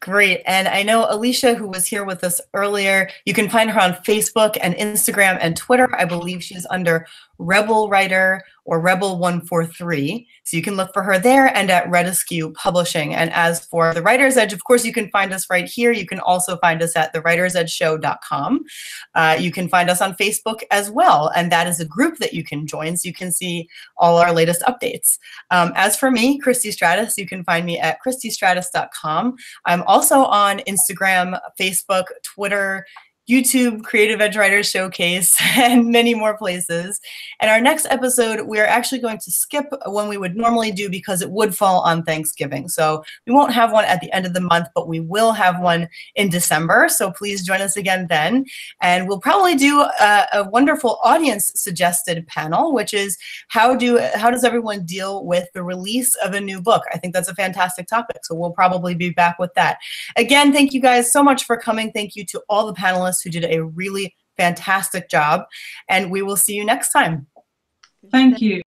Great. And I know Alicia, who was here with us earlier, you can find her on Facebook and Instagram and Twitter. I believe she's under Rebel Writer or Rebel 143. So you can look for her there and at Rhett Eskew Publishing. And as for The Writer's Edge, of course, you can find us right here. You can also find us at thewritersedgeshow.com. You can find us on Facebook as well. And that is a group that you can join, so you can see all our latest updates. As for me, Christy Stratus, you can find me at christystratus.com. I'm also on Instagram, Facebook, Twitter, YouTube, Creative Edge Writers Showcase, and many more places. And our next episode, we're actually going to skip when we would normally do because it would fall on Thanksgiving. So we won't have one at the end of the month, but we will have one in December. So please join us again then. And we'll probably do a wonderful audience suggested panel, which is how does everyone deal with the release of a new book? I think that's a fantastic topic. So we'll probably be back with that. Again, thank you guys so much for coming. Thank you to all the panelists who did a really fantastic job, and we will see you next time. Thank you.